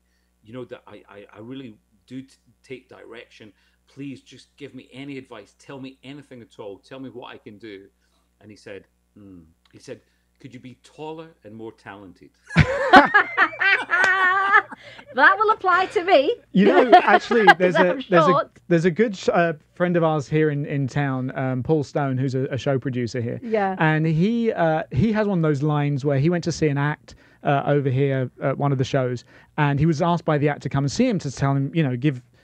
that I really do take direction. Please just give me any advice. Tell me anything at all. Tell me what I can do. And he said, could you be taller and more talented? That will apply to me. Actually, there's a good friend of ours here in town, Paul Stone, who's a show producer here. Yeah. And he has one of those lines where he went to see an act over here at one of the shows, and he was asked by the act to come and see him, to tell him,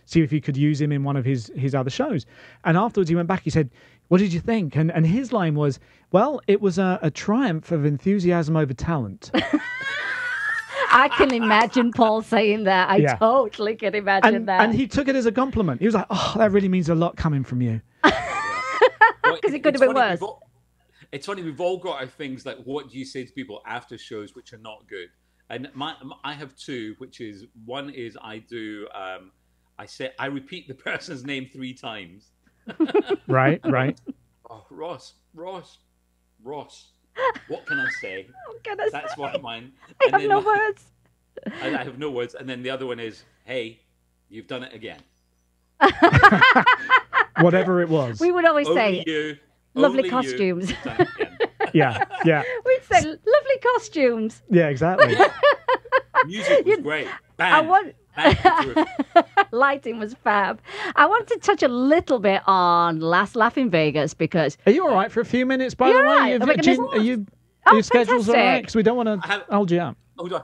see if he could use him in one of his other shows. And afterwards he went back, he said, what did you think? And his line was, well, it was a triumph of enthusiasm over talent. I can imagine Paul saying that. I totally can imagine that. And he took it as a compliment. He was like, oh, that really means a lot coming from you. Because it could have been worse. It's funny, we've all got our things like, what do you say to people after shows which are not good? And I have two, which is, one is I repeat the person's name 3 times. Right. Oh, Ross. What can I say? That's one of mine. I have no words. And then the other one is, hey, you've done it again. Whatever it was. We would always say, lovely costumes. Yeah. We'd say, lovely costumes. Yeah, exactly. Music was great. Lighting was fab. I want to touch a little bit on Last Laugh in Vegas, because... Are you all right for a few minutes, by the way? Your schedule's all right? Because we don't want to hold you up. Hold on.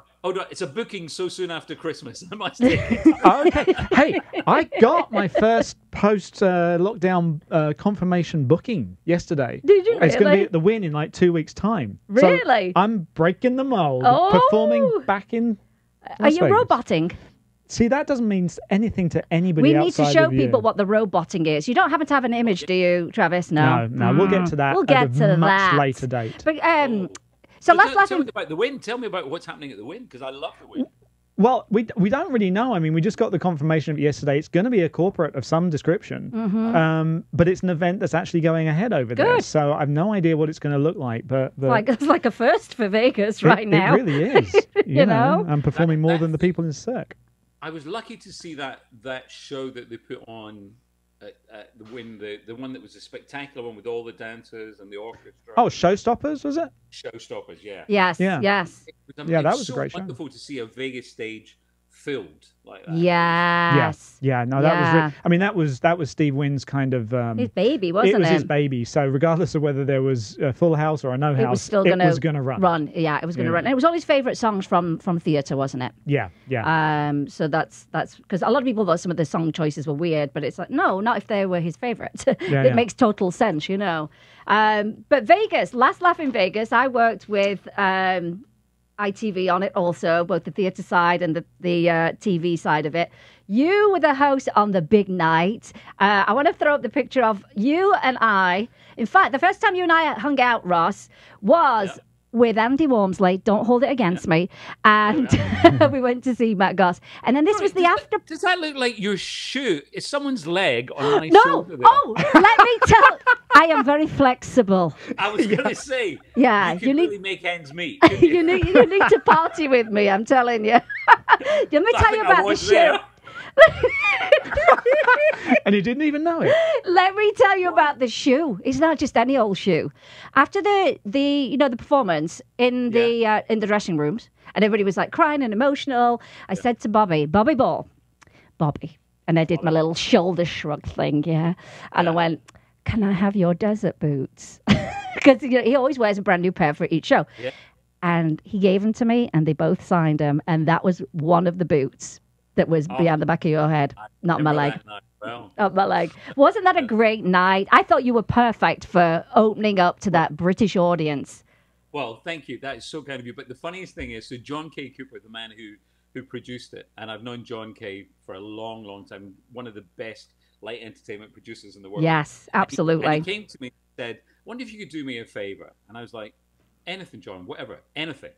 It's a booking so soon after Christmas. I must say. Okay. Hey, I got my first post-lockdown confirmation booking yesterday. Did you really? It's going to be at the Wynn in like 2 weeks' time. Really? So I'm breaking the mould, performing back in Las Vegas. Are you roboting? See, that doesn't mean anything to anybody outside of you. We need to show people what the roboting is. You don't happen to have an image, do you, Travis? No. No, we'll get to that at a much later date. But, tell me about the Wynn. Tell me about what's happening at the Wynn, because I love the Wynn. Well, we don't really know. I mean, we just got the confirmation of it yesterday. It's going to be a corporate of some description, but it's an event that's actually going ahead over there. So I've no idea what it's going to look like. But it's like a first for Vegas right now. It really is. You know, I'm performing more than the people in the Cirque. I was lucky to see that show that they put on the win, the one that was a spectacular one with all the dancers and the orchestra. Oh, Showstoppers, was it? Showstoppers, yeah. Yes, yeah. Yes. Yeah, that was so a great show. It was wonderful to see a Vegas stage filled like that. Yes. Yeah, yeah. No, that was really, I mean, that was Steve Wynn's kind of... his baby, wasn't it? It was his baby. So regardless of whether there was a full house or a no house, it was going to run. Yeah, it was going to run. And it was all his favourite songs from theatre, wasn't it? Yeah, yeah. So that's because a lot of people thought some of the song choices were weird, but it's like, no, not if they were his favourite. It makes total sense, you know. But Vegas, Last Laugh in Vegas, I worked with... ITV on it also, both the theatre side and the TV side of it. You were the host on the big night. I want to throw up the picture of you and I. In fact, the first time you and I hung out, Ross, was with Andy Wormsley. Don't hold it against me. And we went to see Matt Goss. And then this was the after... Does that look like your shoe? Is someone's leg on my shoulder there? Oh, let me tell... I am very flexible. I was going to say, you need to make ends meet. You need to party with me, I'm telling you. Let me tell you about the shoe. And you didn't even know it. Let me tell you about the shoe. It's not just any old shoe. After the performance in the dressing rooms, and everybody was like crying and emotional, I said to Bobby Ball, and I did my little shoulder shrug thing, and I went, "Can I have your desert boots?" Because he always wears a brand new pair for each show. Yeah. And he gave them to me, and they both signed them. And that was one of the boots that was behind the back of your head, not my leg. Not my leg. Wasn't that a great night? I thought you were perfect for opening up to that British audience. Well, thank you. That is so kind of you. But the funniest thing is, so John K. Cooper, the man who produced it, and I've known John K. for a long, long time, one of the best light entertainment producers in the world. Yes, absolutely. And he came to me and said, "Wonder if you could do me a favor." And I was like, "Anything, John, whatever, anything."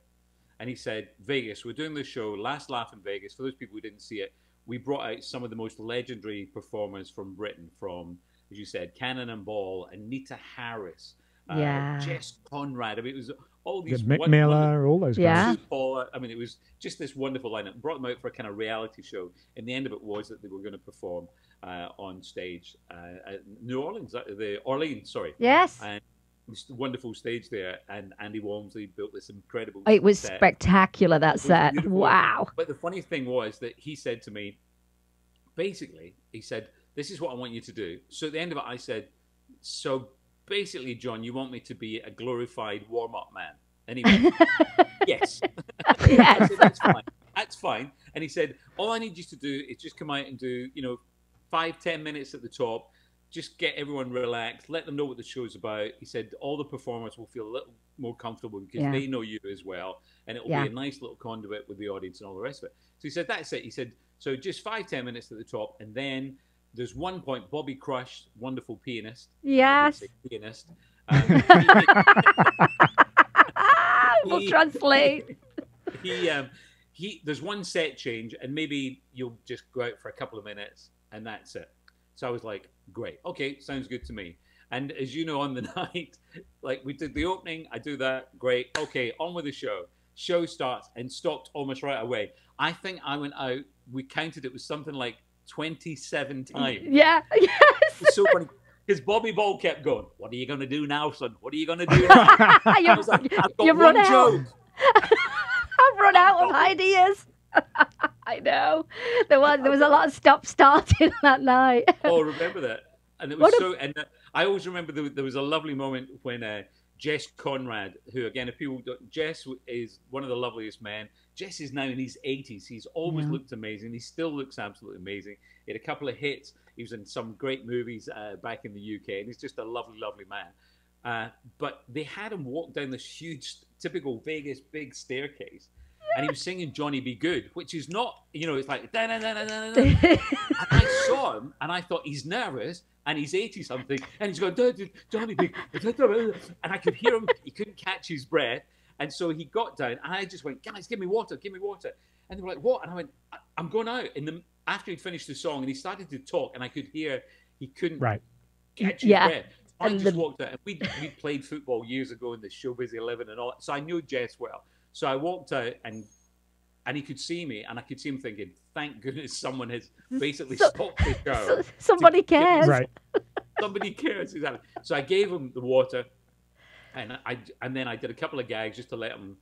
And he said, "Vegas, we're doing this show, Last Laugh in Vegas. For those people who didn't see it, we brought out some of the most legendary performers from Britain, from, as you said, Cannon and Ball, Anita Harris, Jess Conrad. I mean, it was all these... Mick Miller, all those guys. Yeah. I mean, it was just this wonderful lineup. Brought them out for a kind of reality show. And the end of it was that they were going to perform on stage at the Orleans. Yes. And this wonderful stage there, and Andy Walmsley built this incredible set. It was spectacular, that set. Wow. But the funny thing was that he said to me, basically, he said, "This is what I want you to do." So at the end of it, I said, "So basically, John, you want me to be a glorified warm-up man?" And he went, "Yes." Yes. I said, "That's fine. That's fine." And he said, "All I need you to do is just come out and do, 5-10 minutes at the top. Just get everyone relaxed. Let them know what the show's about." He said all the performers will feel a little more comfortable because they know you as well. And it will be a nice little conduit with the audience and all the rest of it. So he said, "That's it." He said, "So just 5-10 minutes at the top." And then there's one point, Bobby Crush, wonderful pianist. Yes. Pianist. We'll translate. There's one set change, and maybe you'll just go out for a couple of minutes, and that's it. So I was like, "Great, okay, sounds good to me." And as you know, on the night, like, we did the opening, I do that, great, okay, on with the show. Show starts and stopped almost right away. I think I went out, we counted, it was something like 27 times. Yeah, yes. So funny. Because Bobby Ball kept going, "What are you going to do now, son? What are you going to do now?" I was like, "I've got one joke. I've run out of ideas." I know. There was a lot of stop-starting that night. Oh, remember that. And it was and I always remember there was a lovely moment when Jess Conrad, who, again, if people don't... Jess is one of the loveliest men. Jess is now in his 80s. He's always looked amazing. He still looks absolutely amazing. He had a couple of hits. He was in some great movies back in the UK, and he's just a lovely, lovely man. But they had him walk down this huge, typical Vegas big staircase. And he was singing Johnny Be Good, which is not, it's like, da, da, da, da, da, da. And I saw him, and I thought, he's nervous, and he's 80-something, and he's going, "Da, da, Johnny Be Good," and I could hear him, he couldn't catch his breath, and so he got down, and I just went, "Guys, give me water, and they were like, "What?" And I went, "I'm going out," and then after he'd finished the song, and he started to talk, and I could hear he couldn't catch his breath. I just walked out, and we played football years ago in the Showbiz 11 and all, so I knew Jess well. So I walked out and And he could see me, and I could see him thinking, thank goodness someone has basically stopped the show. Somebody cares. Right. Somebody cares, exactly. So I gave him the water, and then I did a couple of gags just to let him,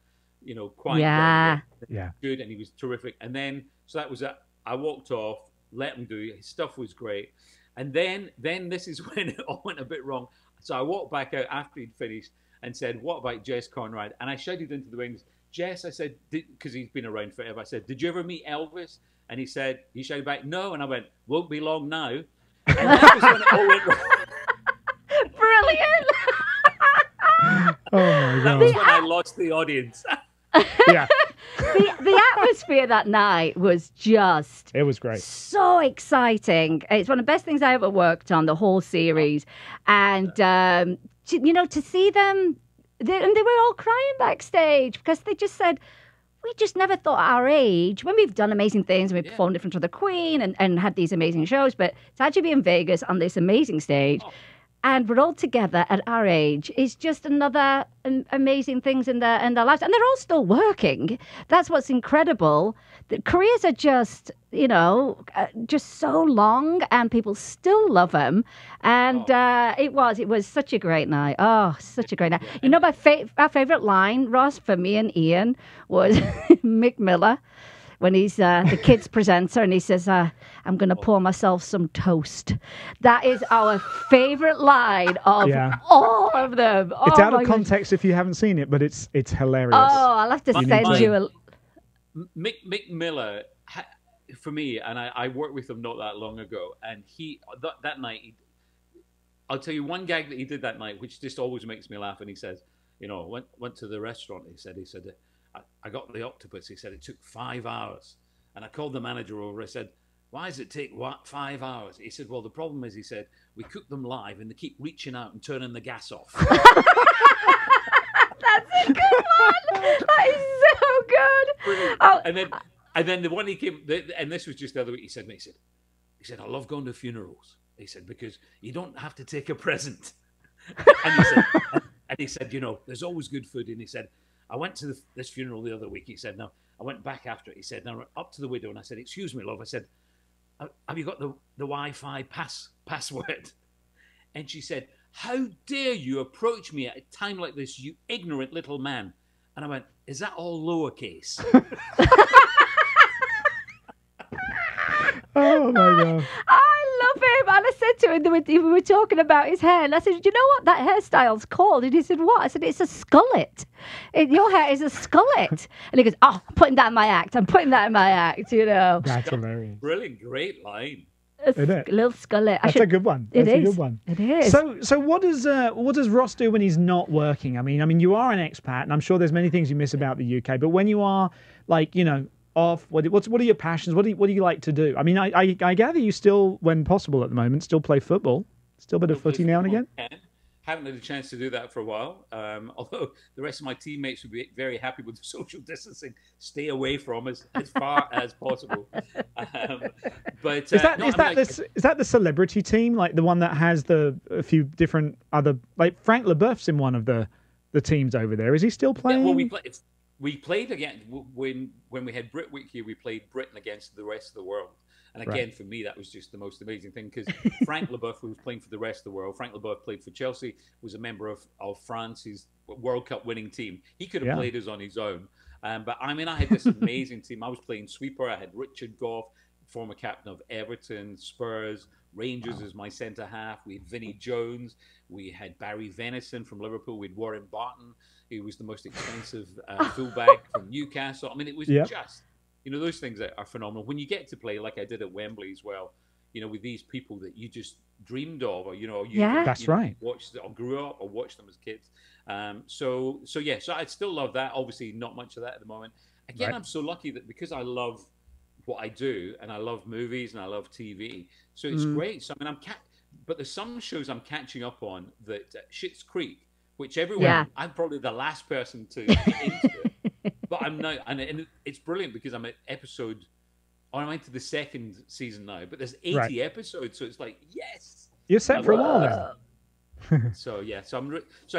you know, quiet. Yeah. Yeah. Good, and he was terrific. And then, so that was it. I walked off, let him do it. His stuff was great. And then this is when it all went a bit wrong. So I walked back out after he'd finished and said, what about Jess Conrad? And I shouted into the wings, Jess, I said, because he's been around forever, I said, did you ever meet Elvis? And he said, he shouted back, no. And I went, won't be long now. And that was when it all went wrong. Brilliant. Oh my God. That was when I lost the audience. Yeah. The atmosphere that night was just... It was great. So exciting. It's one of the best things I ever worked on, the whole series. And, you know, to see them... and they were all crying backstage because they just said, we just never thought at our age, when we've done amazing things and we performed in front of the Queen and had these amazing shows, but to actually be in Vegas on this amazing stage and we're all together at our age is just another amazing things in their lives. And they're all still working. That's what's incredible. The careers are just, you know, just so long and people still love them. And it was such a great night. Oh, such a great night. You know, our favourite line, Ross, for me and Ian, was Mick Miller when he's the kids presenter and he says, I'm going to pour myself some toast. That is our favourite line of all of them. Oh, it's out of context if you haven't seen it, but it's hilarious. Oh, I'll have to send you a... Mick Miller... for me, and I worked with him not that long ago, and that night, I'll tell you one gag that he did that night, which just always makes me laugh. And he says, you know, went to the restaurant. He said, I got the octopus. He said, it took 5 hours. And I called the manager over. I said, why does it take 5 hours? He said, well, the problem is, he said, we cook them live and they keep reaching out and turning the gas off. That's a good one. That is so good. Brilliant. Oh, and then the one he came, and this was just the other week, he said, I love going to funerals. He said, because you don't have to take a present. and he said, you know, there's always good food. And he said, I went to this funeral the other week. He said, no, I went back after it. He said, now up to the widow. And I said, excuse me, love. I said, have you got the Wi-Fi password? And she said, how dare you approach me at a time like this, you ignorant little man. And I went, is that all lowercase? Oh my God. I love him. And I said to him, we were talking about his hair, and I said, do you know what that hairstyle's called? And he said, what? I said, it's a skullet. Your hair is a skullet. And he goes, oh, I'm putting that in my act. I'm putting that in my act, you know. That's hilarious. Brilliant, great line. Isn't it? Little skullet. That's a good one. That's a good one. It is. So what does Ross do when he's not working? I mean, you are an expat, and I'm sure there's many things you miss about the UK, but when you are, like, you know, off, what are your passions? What do you like to do? I mean, I gather you still, when possible at the moment, still play football. Still a bit of footy now and again. Haven't had a chance to do that for a while. Although the rest of my teammates would be very happy with the social distancing. Stay away from us as far as possible. But is that the celebrity team, like the one that has a few different other, like Frank LaBeouf's in one of the teams over there? Is he still playing? Yeah, well, we played again when we had Brit Week here. We played Britain against the rest of the world, and again for me that was just the most amazing thing because Frank LaBeouf was playing for the rest of the world. Frank LaBeouf played for Chelsea, was a member of France's World Cup winning team. He could have played us on his own, but I mean I had this amazing team. I was playing sweeper. I had Richard Gough, former captain of Everton, Spurs, Rangers as my centre half. We had Vinnie Jones. We had Barry Venison from Liverpool. We had Warren Barton. He was the most expensive fullback from Newcastle. I mean, it was just, you know, those things that are phenomenal. When you get to play, like I did at Wembley as well, you know, with these people that you just dreamed of, or, you know, watched or grew up or watched them as kids. So I still love that. Obviously, not much of that at the moment. Again, I'm so lucky that because I love what I do and I love movies and I love TV, so it's great. So, I mean, but there's some shows I'm catching up on that Schitt's Creek, which I'm probably the last person to get into it, but I'm now, and it's brilliant because I'm into the second season now, but there's 80 episodes, so it's like, yes! You're set for a while now. So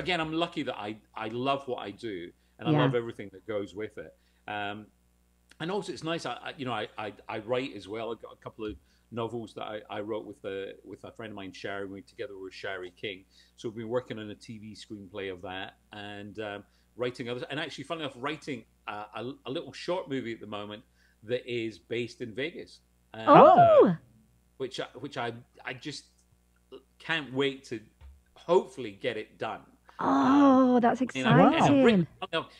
again, I'm lucky that I love what I do, and I love everything that goes with it. And also, it's nice. I write as well. I've got a couple of novels that I wrote with a friend of mine, Sherry. We together with Sherry King. So we've been working on a TV screenplay of that, and writing others. And actually, funnily enough, writing a little short movie at the moment that is based in Vegas. Which I just can't wait to hopefully get it done. Oh, that's exciting!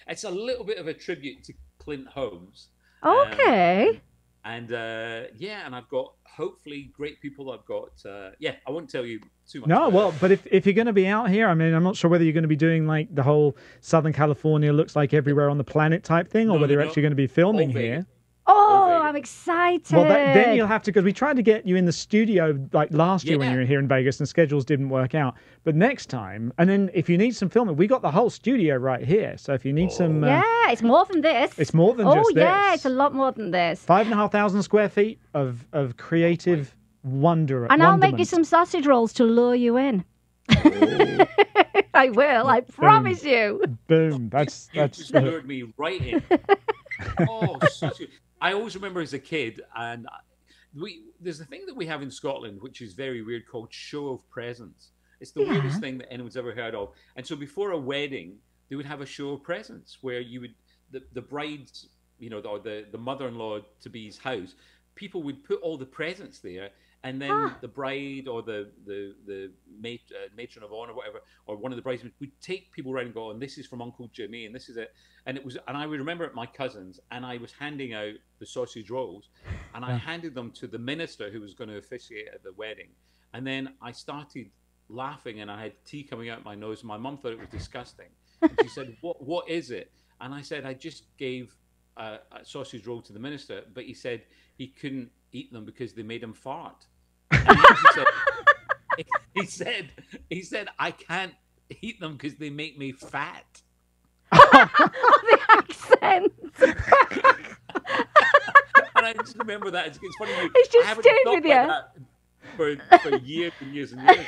It's a little bit of a tribute to Clint Holmes. Okay. And I've got hopefully great people. I've got I won't tell you too much. No, well, but if you're going to be out here, I mean, I'm not sure whether you're going to be doing like the whole Southern California looks like everywhere on the planet type thing, or whether you're actually going to be filming here. Oh, I'm excited. Well, then you'll have to, because we tried to get you in the studio like last year when you were here in Vegas and schedules didn't work out. But next time, and then if you need some filming, we got the whole studio right here. So if you need some... yeah, it's more than this. It's more than just this. Oh, yeah, it's a lot more than this. 5,500 square feet of creative wonder. And I'll make you some sausage rolls to lure you in. Oh. I will, I promise you. Boom, that's... You just lured me right in. Oh, sausage... I always remember as a kid, and there's a thing that we have in Scotland, which is very weird, called show of presents. It's the weirdest thing that anyone's ever heard of. And so before a wedding, they would have a show of presents where you would, the bride's, or the mother-in-law-to-be's house, people would put all the presents there, and then the bride or the matron of honor, whatever, or one of the bridesmaids would take people around and go, and this is from Uncle Jimmy, and this is it. And I would remember at my cousin's, and I was handing out the sausage rolls, and I handed them to the minister who was going to officiate at the wedding. And then I started laughing, and I had tea coming out my nose. My mum thought it was disgusting. And she said, what is it? And I said, I just gave a sausage roll to the minister, but he said he couldn't eat them because they made him fart. And he said, I can't eat them because they make me fat. The accent. And I just remember that. It's funny. It's just stayed with you. For years and years and years.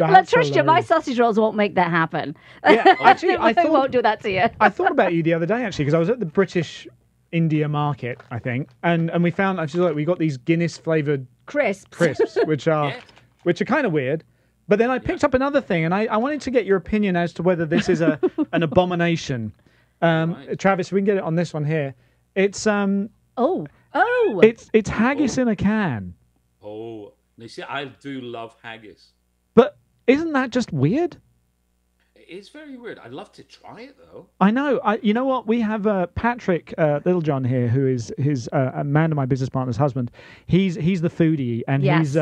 Well, Trisha, my sausage rolls won't make that happen. Yeah, actually, I won't do that to you. I thought about you the other day, actually, because I was at the British India market, I think, and we found actually we got these Guinness flavored crisps, which are kind of weird. But then I picked up another thing, and I wanted to get your opinion as to whether this is an abomination. Travis, we can get it on this one here. It's it's haggis in a can. Oh, you see, I do love haggis. But isn't that just weird? It's very weird. I'd love to try it, though. I know. You know what? We have Patrick Littlejohn here, who is a man of my business partner's husband. He's the foodie, and he's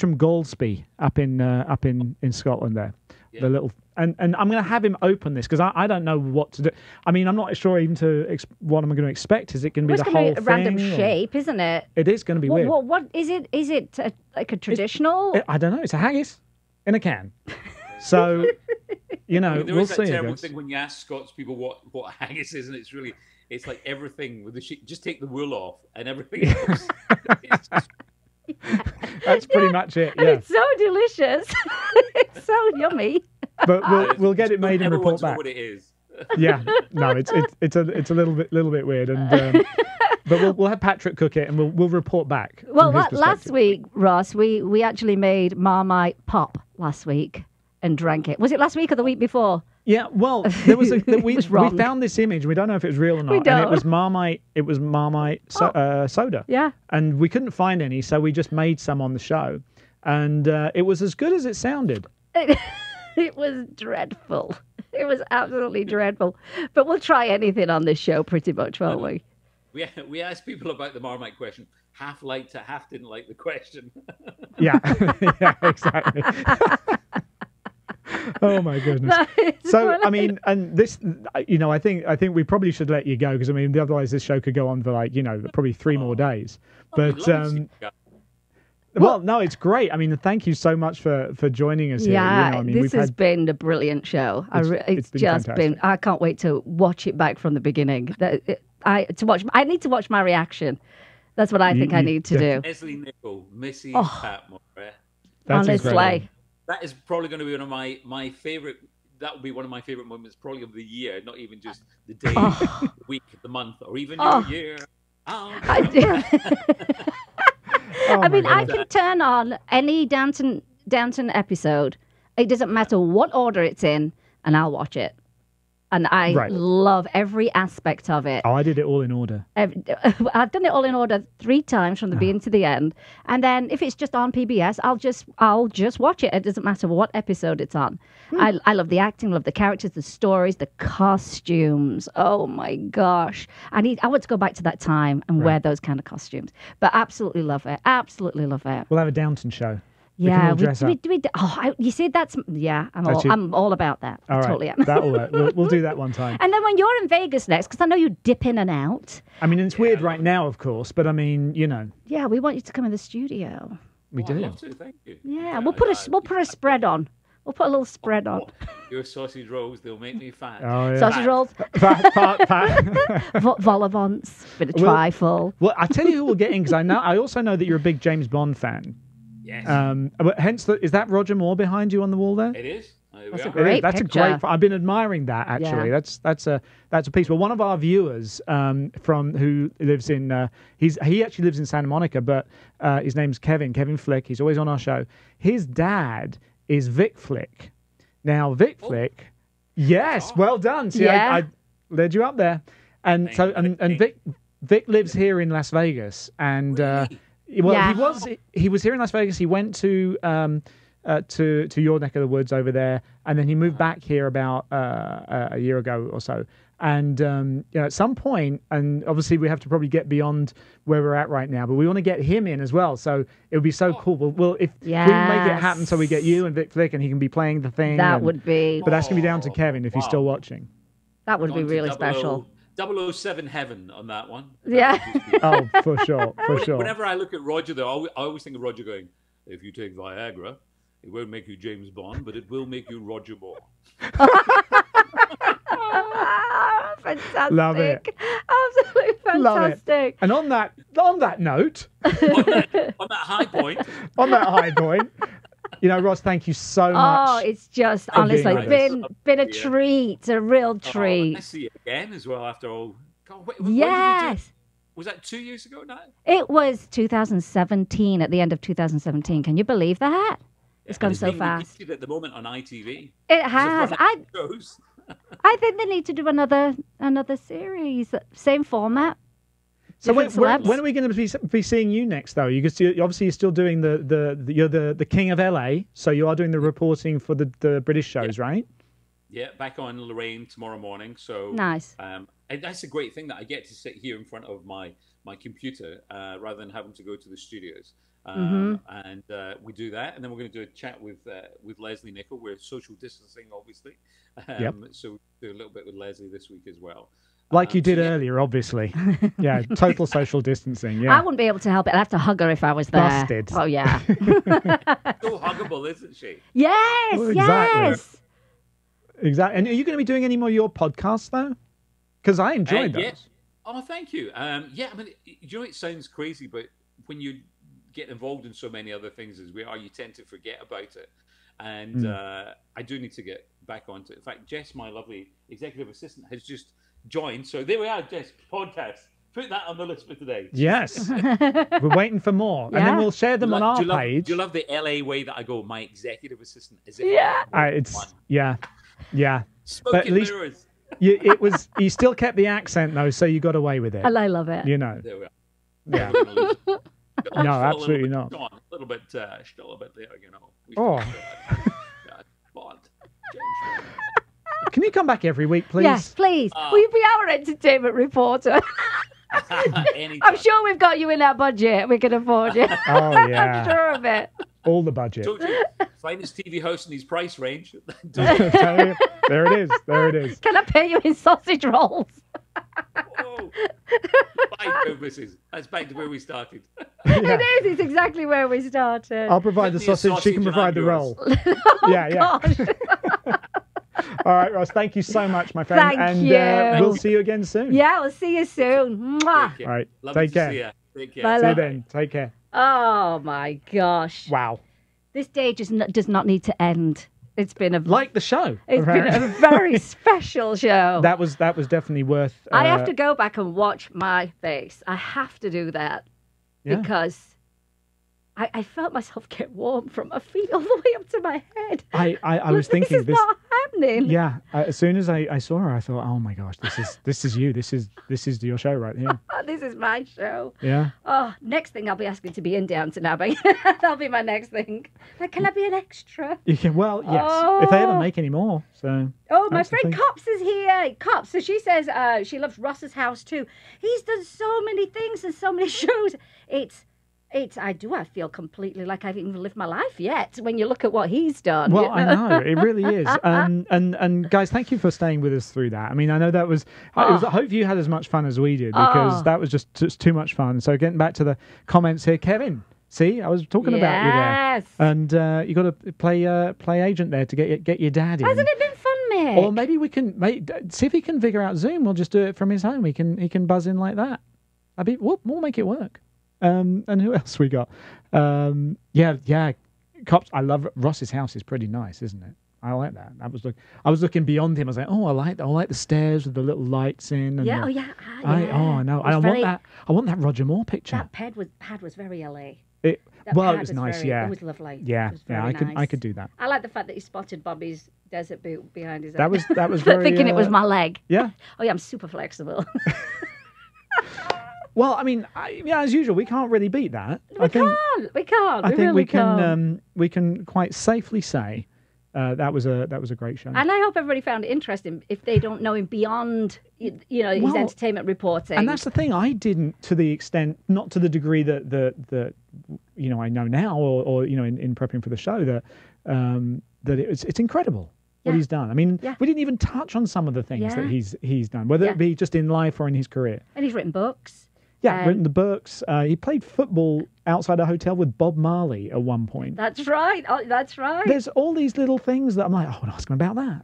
from Goldsby up in Scotland there. Yeah. And I'm going to have him open this because I don't know what to do. I mean, I'm not sure even what I'm going to expect. Is it going to be the whole thing? It's going to be a random shape, isn't it? It is going to be weird. What is it? Is it like a traditional? I don't know. It's a haggis in a can. So, I mean, there is that terrible thing when you ask Scots people what haggis is, and it's like everything with the sheep. Just take the wool off, and everything else. That's pretty much it. Yeah. And it's so delicious. It's so yummy. But we'll get it made and report back. What it is. Yeah, no, it's a little bit weird, and but we'll have Patrick cook it, and we'll report back. Well, last week, Ross, we actually made Marmite pop last week. And drank it. Was it last week or the week before? Yeah, well, there was we found this image. We don't know if it was real or not. And it was Marmite. It was Marmite soda. Yeah. And we couldn't find any, so we just made some on the show, and it was as good as it sounded. It was dreadful. It was absolutely dreadful. But we'll try anything on this show, pretty much, won't we? We asked people about the Marmite question. Half liked it, half didn't like the question. Yeah. Yeah. Exactly. Oh my goodness! So I mean, and this, I think we probably should let you go because I mean, otherwise this show could go on for like probably three more days. But well, no, it's great. I mean, thank you so much for joining us here. Yeah, I mean, this has been a brilliant show. It's just been fantastic. I can't wait to watch it back from the beginning. I need to watch my reaction. That's what I need to do. Leslie Nicol, Missy Patmore. Honestly. Incredible. That is probably going to be one of my favorite that would be one of my favorite moments, probably of the year, not even just the day, the week, the month, or even your year. Oh, I do. I mean, I can turn on any Downton episode. It doesn't matter what order it's in, and I'll watch it. And I love every aspect of it. Oh, I did it all in order. I've done it all in order 3 times from the beginning to the end. And then if it's just on PBS, I'll just watch it. It doesn't matter what episode it's on. I love the acting, love the characters, the stories, the costumes. Oh my gosh. I want to go back to that time and wear those kind of costumes. But absolutely love it. Absolutely love it. We'll have a Downton show. Yeah, you see, I'm all about that. All right, totally am. That'll work. We'll do that one time. And then when you're in Vegas next, because I know you dip in and out. I mean, it's weird right now, of course, but I mean, you know. Yeah, we want you to come in the studio. We do. I'd love to, thank you. Yeah, we'll put a spread on. We'll put a little spread on. Your sausage rolls, they'll make me fat. Oh, yeah. Sausage rolls. Fat. Vol-au-vents, bit of trifle. Well, I tell you who we'll get in, because I also know that you're a big James Bond fan. Yes. Is that Roger Moore behind you on the wall there? It is. That's a great picture. I've been admiring that actually. Yeah. That's a piece. Well, one of our viewers he actually lives in Santa Monica, but his name's Kevin Flick. He's always on our show. His dad is Vic Flick. Now Vic Flick. Yes, well done. See, yeah. I led you up there. And Vic lives here in Las Vegas, and. Really? Well, he was here in Las Vegas. He went to your neck of the woods over there, and then he moved back here about a year ago or so. And at some point, and obviously we have to probably get beyond where we're at right now, but we want to get him in as well. So it would be so cool. Well, if we make it happen, so we get you and Vic Flick, and he can be playing the thing. But that's gonna be down to Kevin if he's still watching. That would be really special. 007 heaven on that one. Yeah. For sure. Whenever I look at Roger, though, I always think of Roger going, if you take Viagra, it won't make you James Bond, but it will make you Roger Moore. Fantastic. Love it. Absolutely fantastic. Love it. And on that note. On that high point. You know, Ross, thank you so much. Oh, it's just honestly been a treat, a real treat. I see you again as well after all. God, when did we do? Was that 2 years ago now? It was 2017, at the end of 2017. Can you believe that? It's gone so fast. At the moment on ITV. It has. I think they need to do another series, same format. So when are we going to be seeing you next, though? You're still doing you're the king of LA, so you are doing the reporting for the British shows, right? Yeah, back on Lorraine tomorrow morning. So nice. And that's a great thing that I get to sit here in front of my computer rather than having to go to the studios. And we do that, and then we're going to do a chat with Leslie Nicol. We're social distancing, obviously. So we do a little bit with Leslie this week as well. Like you did earlier, obviously. Yeah, total social distancing. Yeah, I wouldn't be able to help it. I'd have to hug her if I was there. Busted. Oh, yeah. So huggable, isn't she? Yes, well, exactly. And are you going to be doing any more of your podcasts, though? Because I enjoyed those. Yes. Oh, thank you. I mean, you know, it sounds crazy, but when you get involved in so many other things as we are, you tend to forget about it. And I do need to get back onto it. In fact, Jess, my lovely executive assistant, has just joined. So there we are, Jess, podcast. Put that on the list for today. Yes. We're waiting for more. Yeah. And then we'll share them on our page. Do you love the LA way that I go, my executive assistant? Is it? Yeah. Yeah. Smoke but and at least mirrors. You still kept the accent, though, so you got away with it. And I love it. You know. There we are. Yeah. No, absolutely not. A little bit still a bit there, you know. Can you come back every week, please? Yes, please. Will you be our entertainment reporter? I'm sure we've got you in our budget. We can afford you. Oh, yeah. I'm sure of it. All the budget. Famous TV host in his price range. There it is. Can I pay you in sausage rolls? Whoa. That's back to where we started. Yeah. It is. It's exactly where we started. I'll provide the sausage. She can provide the roll. Oh, yeah. All right, Ross, thank you so much, my friend. Thank you. And we'll see you again soon. Yeah, we'll see you soon. Mwah. All right, take care. Bye. See you then. Take care. Oh, my gosh. Wow. This day just does not need to end. It's been a like the show. It's been a very special show. That was definitely worth. I have to go back and watch my face. I have to do that because I felt myself get warm from my feet all the way up to my head. I was thinking this is not happening. Yeah, as soon as I saw her, I thought, oh my gosh, this is you. This is your show right here. This is my show. Yeah. Oh, next thing I'll be asking to be in Downton Abbey. That'll be my next thing. Like, can I be an extra? You can. Well, yes. Oh. If they ever make any more, so. Oh, my friend Cops is here. Cops. So she says she loves Ross's house too. He's done so many things and so many shows. I feel completely like I haven't even lived my life yet when you look at what he's done. Well, I know. It really is. And guys, thank you for staying with us through that. I mean, I know that was... I hope you had as much fun as we did because that was just too much fun. So getting back to the comments here, Kevin... See, I was talking about you there. And you got to play agent there to get your dad in. Hasn't it been fun, Mick? Or maybe we can... see if he can figure out Zoom. We'll just do it from his home. He can buzz in like that. We'll make it work. And who else we got? Cops. I love Ross's house. Is pretty nice, isn't it? I like that. I was looking beyond him. I was like, oh, I like the stairs with the little lights in. And yeah. I know. I want that. I want that Roger Moore picture. That pad was very LA. It was nice. It was lovely. Yeah. It was very nice. I could do that. I like the fact that he spotted Bobby's desert boot behind his head. That was very, thinking it was my leg. Yeah. Oh yeah, I'm super flexible. Well, I mean, as usual, we can't really beat that. We can't. I think we can. We can quite safely say that was a great show. And I hope everybody found it interesting. If they don't know him beyond, his entertainment reporting. And that's the thing. I didn't, to the extent, not to the degree that I know now, or in prepping for the show, that it's incredible. What he's done. I mean, we didn't even touch on some of the things that he's done, whether it be just in life or in his career. And he's written books. Yeah, written the books. He played football outside a hotel with Bob Marley at one point. That's right. Oh, that's right. There's all these little things that I'm like, I want to ask him about that.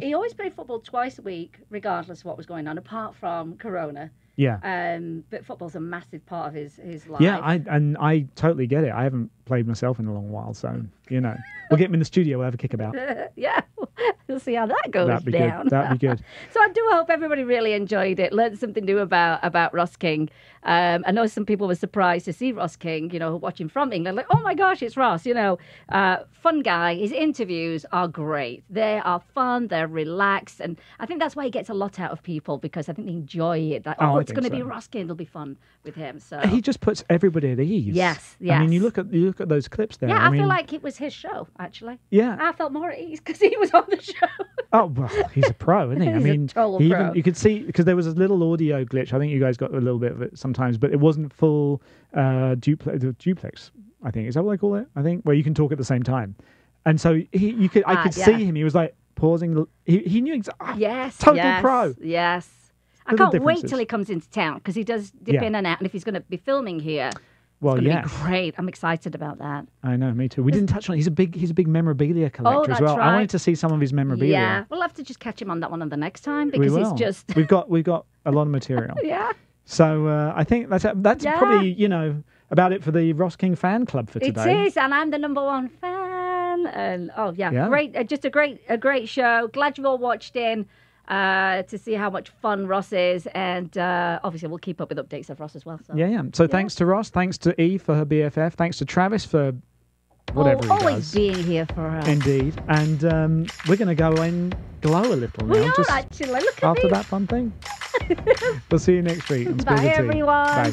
He always played football twice a week, regardless of what was going on, apart from Corona. Yeah. But football's a massive part of his life. Yeah, I totally get it. I haven't played myself in a long while, so, We'll get him in the studio. We'll have a kick about. Yeah. We'll see how that goes down. That'd be good. So I do hope everybody really enjoyed it, learned something new about Ross King. I know some people were surprised to see Ross King, watching from England, like, oh my gosh, it's Ross, fun guy. His interviews are great. They are fun, they're relaxed, and I think that's why he gets a lot out of people, because I think they enjoy it. Like, it's going to be Ross King, it'll be fun with him. So he just puts everybody at ease. Yes. I mean, you look at those clips there. Yeah, I feel like it was his show, actually. Yeah. I felt more at ease because he was on the show. Oh, well, he's a pro, isn't he? I mean, you could see, because there was a little audio glitch. I think you guys got a little bit of it sometimes, but it wasn't full duplex, I think. Is that what they call it? I think, where you can talk at the same time. And so I could see him. He was like pausing. He knew exactly. Oh, yes. Total pro. Yes. I can't wait till he comes into town, because he does dip in and out. And if he's going to be filming here, it's going to be great. I'm excited about that. I know, me too. We didn't touch on it. He's a big memorabilia collector as well. Right. I wanted to see some of his memorabilia. Yeah, we'll have to just catch him on that one the next time, because he's just... We've got a lot of material. Yeah. So I think that's probably, about it for the Ross King fan club for today. It is, and I'm the #1 fan. And great, just a great show. Glad you all watched in. To see how much fun Ross is, and obviously we'll keep up with updates of Ross as well. So thanks to Ross, thanks to Eve for her BFF, thanks to Travis for whatever he does. Always being here for us. Indeed. And we're going to go and glow a little now. We are, actually. Look at me. After that fun thing. We'll see you next week. Bye, everyone. Bye.